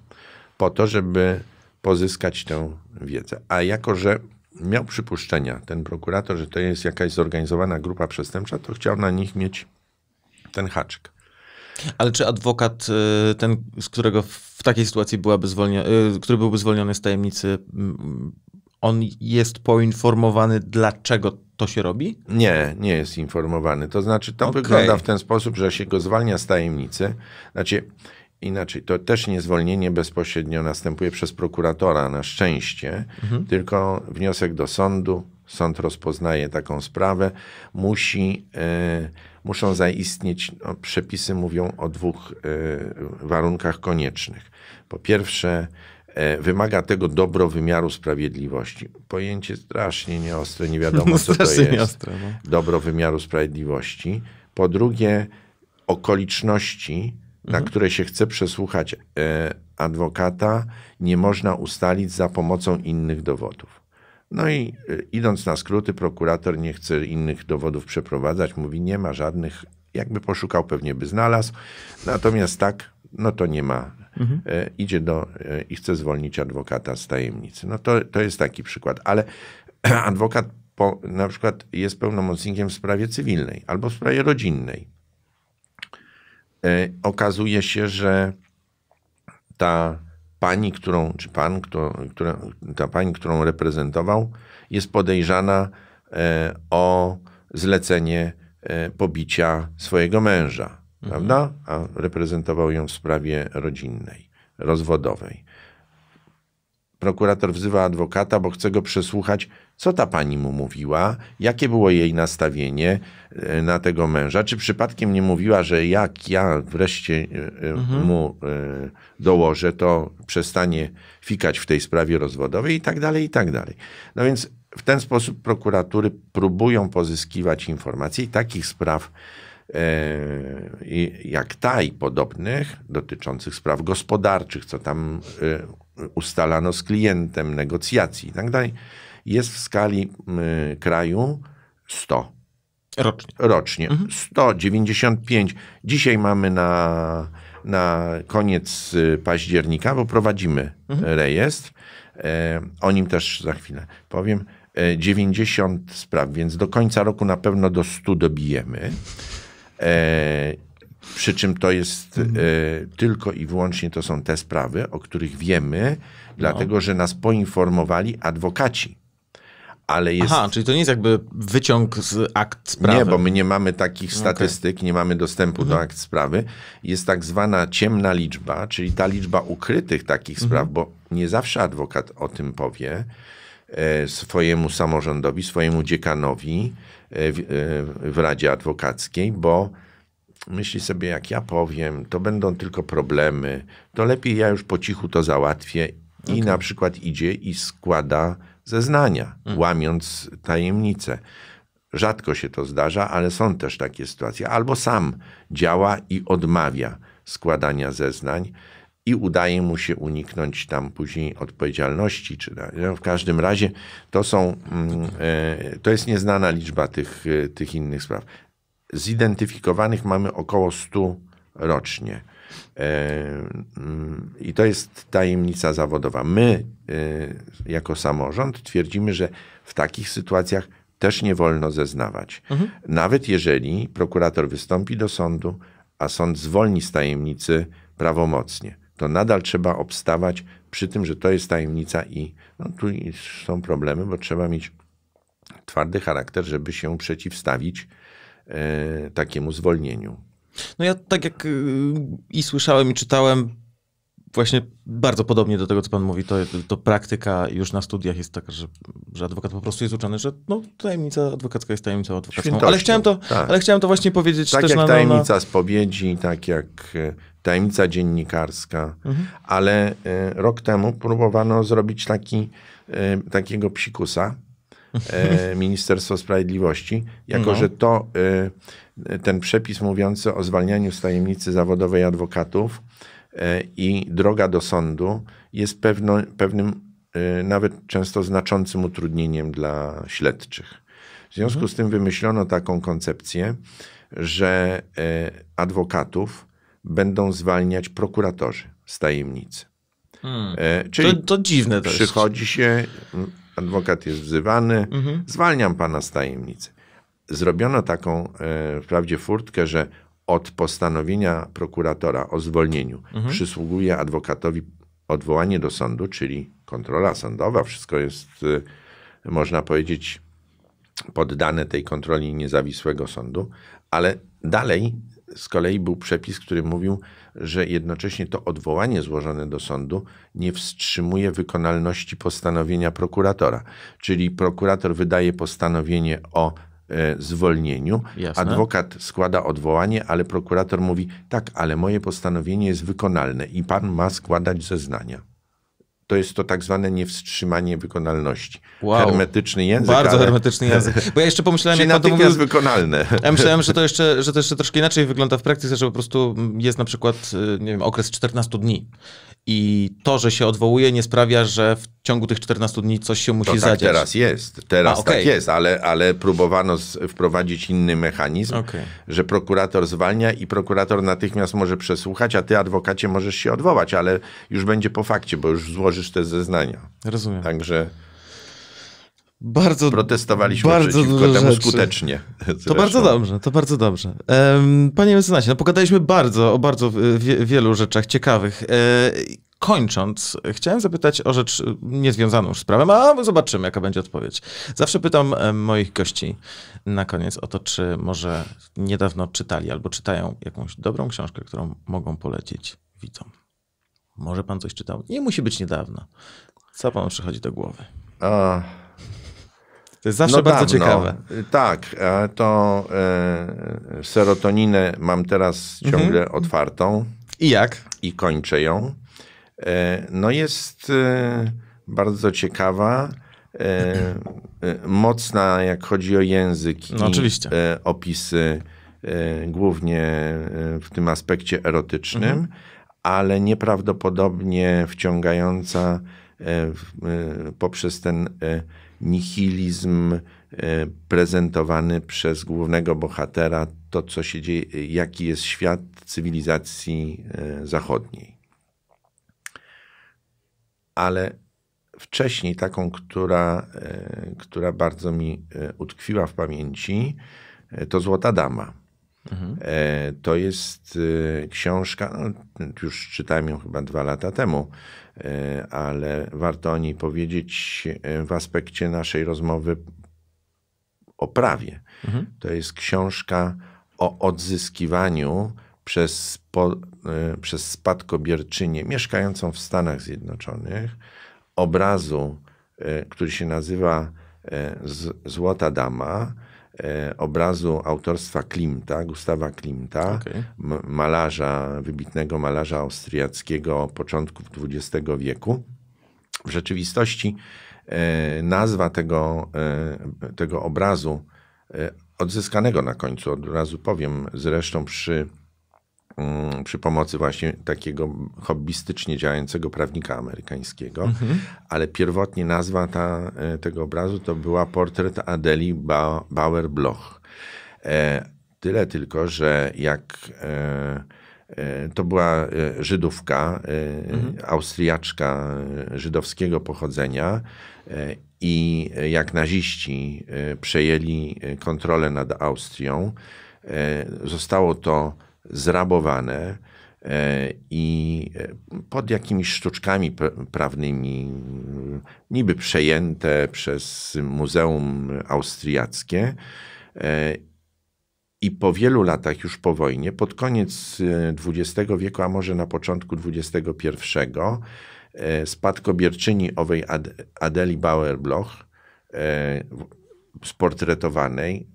po to, żeby pozyskać tę wiedzę. A jako, że miał przypuszczenia ten prokurator, że to jest jakaś zorganizowana grupa przestępcza, to chciał na nich mieć ten haczyk. Ale czy adwokat, ten, z którego w takiej sytuacji byłaby zwolniony, który byłby zwolniony z tajemnicy, on jest poinformowany, dlaczego to się robi? Nie, nie jest informowany. To znaczy, to okay. wygląda w ten sposób, że się go zwalnia z tajemnicy. Znaczy, inaczej, to też nie zwolnienie bezpośrednio następuje przez prokuratora, na szczęście, mhm. tylko wniosek do sądu. Sąd rozpoznaje taką sprawę. Musi, y, muszą zaistnieć, no, przepisy mówią o dwóch y, warunkach koniecznych. Po pierwsze, wymaga tego dobro wymiaru sprawiedliwości. Pojęcie strasznie nieostre, nie wiadomo co to jest. Nieostre, no. Dobro wymiaru sprawiedliwości. Po drugie, okoliczności, mhm. na które się chce przesłuchać e, adwokata, nie można ustalić za pomocą innych dowodów. No i e, idąc na skróty, prokurator nie chce innych dowodów przeprowadzać, mówi nie ma żadnych, jakby poszukał pewnie by znalazł, natomiast tak, no to nie ma. Mhm. E, idzie do, e, i chce zwolnić adwokata z tajemnicy. No to, to jest taki przykład, ale adwokat po, na przykład jest pełnomocnikiem w sprawie cywilnej albo w sprawie rodzinnej. E, okazuje się, że ta pani, którą, czy pan, kto, która, ta pani, którą reprezentował, jest podejrzana e, o zlecenie e, pobicia swojego męża. Prawda? A reprezentował ją w sprawie rodzinnej, rozwodowej. Prokurator wzywa adwokata, bo chce go przesłuchać, co ta pani mu mówiła, jakie było jej nastawienie na tego męża, czy przypadkiem nie mówiła, że jak ja wreszcie mhm. mu dołożę, to przestanie fikać w tej sprawie rozwodowej i tak dalej, i tak dalej. No więc w ten sposób prokuratury próbują pozyskiwać informacje i takich spraw jak ta i podobnych, dotyczących spraw gospodarczych, co tam ustalano z klientem, negocjacji i tak dalej, jest w skali kraju sto. Rocznie. Rocznie. Mhm. sto dziewięćdziesiąt pięć. Dzisiaj mamy na, na koniec października, bo prowadzimy mhm. rejestr. O nim też za chwilę powiem. dziewięćdziesiąt spraw, więc do końca roku na pewno do stu dobijemy. E, przy czym to jest e, tylko i wyłącznie to są te sprawy, o których wiemy, no. dlatego że nas poinformowali adwokaci. Ale jest... Aha, czyli to nie jest jakby wyciąg z akt sprawy. Nie, bo my nie mamy takich statystyk, okay. nie mamy dostępu mhm. do akt sprawy. Jest tak zwana ciemna liczba, czyli ta liczba ukrytych takich mhm. spraw, bo nie zawsze adwokat o tym powie e, swojemu samorządowi, swojemu dziekanowi w Radzie Adwokackiej, bo myśli sobie, jak ja powiem, to będą tylko problemy, to lepiej ja już po cichu to załatwię i okay. na przykład idzie i składa zeznania, hmm. łamiąc tajemnicę. Rzadko się to zdarza, ale są też takie sytuacje. Albo sam działa i odmawia składania zeznań i udaje mu się uniknąć tam później odpowiedzialności. Czy w każdym razie to są, to jest nieznana liczba tych, tych innych spraw. Zidentyfikowanych mamy około stu rocznie. I to jest tajemnica zawodowa. My jako samorząd twierdzimy, że w takich sytuacjach też nie wolno zeznawać. Mhm. Nawet jeżeli prokurator wystąpi do sądu, a sąd zwolni z tajemnicy prawomocnie, to nadal trzeba obstawać przy tym, że to jest tajemnica i no, tu są problemy, bo trzeba mieć twardy charakter, żeby się przeciwstawić yy, takiemu zwolnieniu. No ja tak jak yy, i słyszałem, i czytałem, właśnie bardzo podobnie do tego, co pan mówi, to, to praktyka już na studiach jest taka, że, że adwokat po prostu jest uczony, że no, tajemnica adwokacka jest tajemnicą adwokacką. Ale chciałem, to, tak. ale chciałem to właśnie powiedzieć tak też jak na... Tak jak tajemnica spowiedzi, tak jak tajemnica dziennikarska, mhm. ale y, rok temu próbowano zrobić taki, y, takiego psikusa, y, Ministerstwo Sprawiedliwości, jako no. że to y, ten przepis mówiący o zwalnianiu z tajemnicy zawodowej adwokatów i droga do sądu jest pewno, pewnym, nawet często znaczącym utrudnieniem dla śledczych. W związku mhm. z tym wymyślono taką koncepcję, że adwokatów będą zwalniać prokuratorzy z tajemnicy. Hmm. Czyli to, to dziwne też. Przychodzi się, adwokat jest wzywany, mhm. zwalniam pana z tajemnicy. Zrobiono taką wprawdzie furtkę, że od postanowienia prokuratora o zwolnieniu mhm. przysługuje adwokatowi odwołanie do sądu, czyli kontrola sądowa. Wszystko jest, można powiedzieć, poddane tej kontroli niezawisłego sądu. Ale dalej z kolei był przepis, który mówił, że jednocześnie to odwołanie złożone do sądu nie wstrzymuje wykonalności postanowienia prokuratora. Czyli prokurator wydaje postanowienie o zwolnieniu. Jasne. Adwokat składa odwołanie, ale prokurator mówi tak, ale moje postanowienie jest wykonalne i pan ma składać zeznania. To jest to tak zwane niewstrzymanie wykonalności. Wow. Hermetyczny język. Bardzo ale... hermetyczny język. Bo ja jeszcze pomyślałem, jak pan to mówił, wykonalne. Ja myślałem, że to, jeszcze, że to jeszcze troszkę inaczej wygląda w praktyce, że po prostu jest na przykład nie wiem, okres czternastu dni. I to, że się odwołuje, nie sprawia, że w ciągu tych czternastu dni coś się musi to tak zadziać. Teraz jest. Teraz A, okay. tak jest, ale, ale próbowano z, wprowadzić inny mechanizm, okay. że prokurator zwalnia i prokurator natychmiast może przesłuchać, a ty, adwokacie, możesz się odwołać, ale już będzie po fakcie, bo już złożysz te zeznania. Rozumiem. Także bardzo, protestowaliśmy bardzo przeciwko temu rzeczy. skutecznie. To zresztą. bardzo dobrze, to bardzo dobrze. Panie mecenasie, no pogadaliśmy bardzo, o bardzo wie, wielu rzeczach ciekawych. Kończąc, chciałem zapytać o rzecz niezwiązaną już z prawem, a zobaczymy, jaka będzie odpowiedź. Zawsze pytam moich gości na koniec o to, czy może niedawno czytali albo czytają jakąś dobrą książkę, którą mogą polecić widzom. Może pan coś czytał? Nie musi być niedawno. Co panu przychodzi do głowy? A... To jest zawsze no bardzo dawno. ciekawe. Tak, to e, serotoninę mam teraz ciągle mhm. otwartą. I jak? I kończę ją. E, no jest e, bardzo ciekawa, e, e, mocna jak chodzi o język no, i oczywiście. E, opisy, e, głównie w tym aspekcie erotycznym, mhm. ale nieprawdopodobnie wciągająca e, e, poprzez ten... E, nihilizm prezentowany przez głównego bohatera, to co się dzieje, jaki jest świat cywilizacji zachodniej. Ale wcześniej taką, która, która bardzo mi utkwiła w pamięci, to Złota Dama. Mhm. To jest książka, no, już czytałem ją chyba dwa lata temu, ale warto o niej powiedzieć w aspekcie naszej rozmowy o prawie. Mhm. To jest książka o odzyskiwaniu przez, po, przez spadkobierczynię mieszkającą w Stanach Zjednoczonych obrazu, który się nazywa Złota Dama, obrazu autorstwa Klimta, Gustawa Klimta, okay. malarza, wybitnego malarza austriackiego początków dwudziestego wieku. W rzeczywistości nazwa tego, tego obrazu odzyskanego na końcu, od razu powiem, zresztą przy, przy pomocy właśnie takiego hobbystycznie działającego prawnika amerykańskiego, mm-hmm. ale pierwotnie nazwa ta, tego obrazu to była Portret Adeli ba- Bauer-Bloch. E, tyle tylko, że jak e, e, to była Żydówka, e, mm-hmm. Austriaczka żydowskiego pochodzenia e, i jak naziści przejęli kontrolę nad Austrią, zostało to zrabowane i pod jakimiś sztuczkami prawnymi niby przejęte przez Muzeum Austriackie i po wielu latach już po wojnie, pod koniec dwudziestego wieku, a może na początku dwudziestego pierwszego, spadkobierczyni owej Adeli Bauer-Bloch, sportretowanej,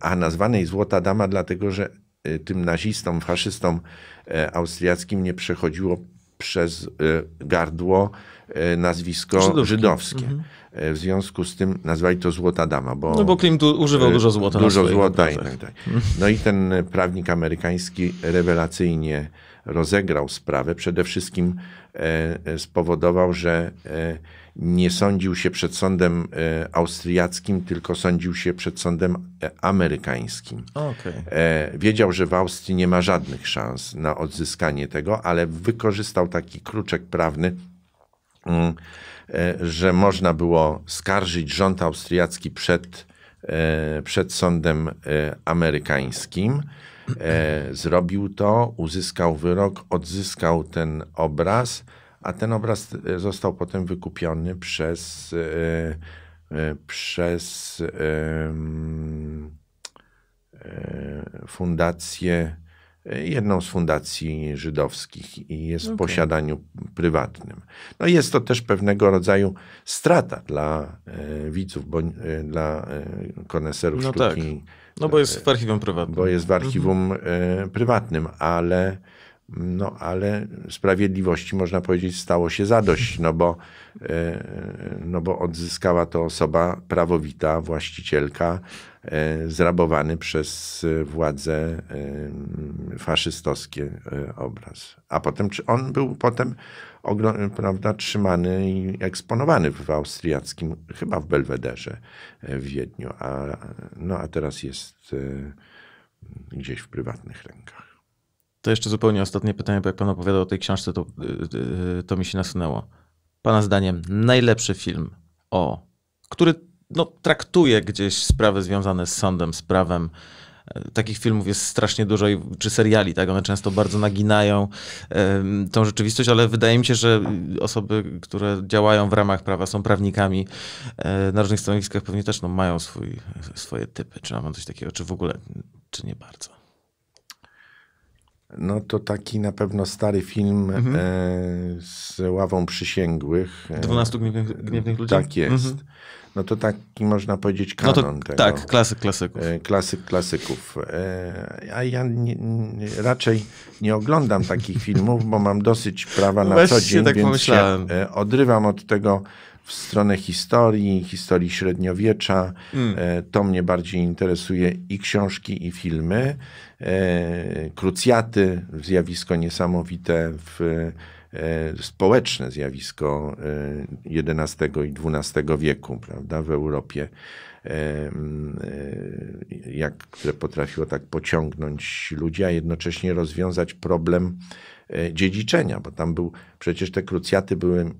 a nazwanej Złota Dama, dlatego że tym nazistom, faszystom austriackim nie przechodziło przez gardło nazwisko żydowskie. żydowskie. Mhm. W związku z tym nazwali to Złota Dama. Bo no bo Klimt używał dużo złota. Dużo złota i tak dalej. No i ten prawnik amerykański rewelacyjnie rozegrał sprawę. Przede wszystkim spowodował, że nie sądził się przed sądem austriackim, tylko sądził się przed sądem amerykańskim. Okay. Wiedział, że w Austrii nie ma żadnych szans na odzyskanie tego, ale wykorzystał taki kruczek prawny, że można było skarżyć rząd austriacki przed, przed sądem amerykańskim. Zrobił to, uzyskał wyrok, odzyskał ten obraz, a ten obraz został potem wykupiony przez, przez fundację, jedną z fundacji żydowskich i jest okay. w posiadaniu prywatnym. No jest to też pewnego rodzaju strata dla widzów, bo, dla koneserów no sztuki. Tak. No bo jest w archiwum prywatnym. Bo jest w archiwum mhm. prywatnym, ale, no, ale sprawiedliwości, można powiedzieć, stało się zadość, no bo, no bo odzyskała to osoba prawowita, właścicielka, zrabowany przez władze faszystowskie obraz. A potem czy on był potem prawda, trzymany i eksponowany w austriackim, chyba w Belwederze w Wiedniu, a, no, a teraz jest gdzieś w prywatnych rękach. To jeszcze zupełnie ostatnie pytanie, bo jak pan opowiadał o tej książce, to, to mi się nasunęło. Pana zdaniem najlepszy film, o, który no, traktuje gdzieś sprawy związane z sądem, z prawem. Takich filmów jest strasznie dużo, czy seriali, tak? One często bardzo naginają y, tą rzeczywistość, ale wydaje mi się, że osoby, które działają w ramach prawa, są prawnikami y, na różnych stanowiskach, pewnie też no, mają swój, swoje typy. Czy mam coś takiego, czy w ogóle, czy nie bardzo? No to taki na pewno stary film mhm. y, z ławą przysięgłych. dwunastu gniewnych, gniewnych ludzi? Tak jest. Mhm. No to taki, można powiedzieć, kanon no to, tego. Tak, klasyk klasyków. Klasyk klasyków. A ja nie, raczej nie oglądam takich filmów, bo mam dosyć prawa na Weź co dzień, tak więc pomyślałem. się odrywam od tego w stronę historii, historii średniowiecza. Mm. To mnie bardziej interesuje i książki, i filmy. Krucjaty, zjawisko niesamowite w... społeczne zjawisko jedenastego i dwunastego wieku, prawda, w Europie, jak, które potrafiło tak pociągnąć ludzi, a jednocześnie rozwiązać problem dziedziczenia, bo tam był, przecież te krucjaty były,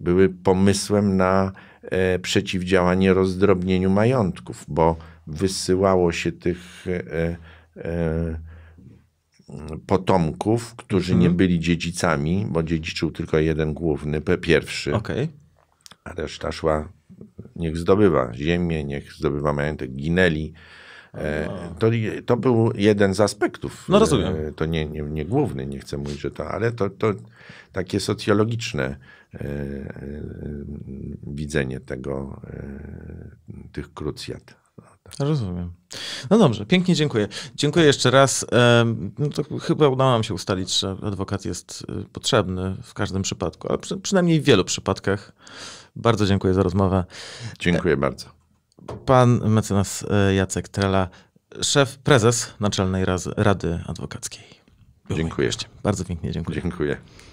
były pomysłem na przeciwdziałanie rozdrobnieniu majątków, bo wysyłało się tych potomków, którzy hmm. nie byli dziedzicami, bo dziedziczył tylko jeden główny, pierwszy, okay. a reszta szła, niech zdobywa ziemię, niech zdobywa majątek, ginęli. E, to, to był jeden z aspektów. No rozumiem. E, to nie, nie, nie główny, nie chcę mówić, że to, ale to, to takie socjologiczne e, e, widzenie tego, e, tych krucjat. prawda? Rozumiem. No dobrze, pięknie dziękuję. Dziękuję jeszcze raz. No to chyba udało nam się ustalić, że adwokat jest potrzebny w każdym przypadku, ale przy, przynajmniej w wielu przypadkach. Bardzo dziękuję za rozmowę. Dziękuję bardzo. Pan mecenas Jacek Trela, szef, prezes Naczelnej Rady Adwokackiej. Dziękuję. Bardzo pięknie dziękuję. Dziękuję.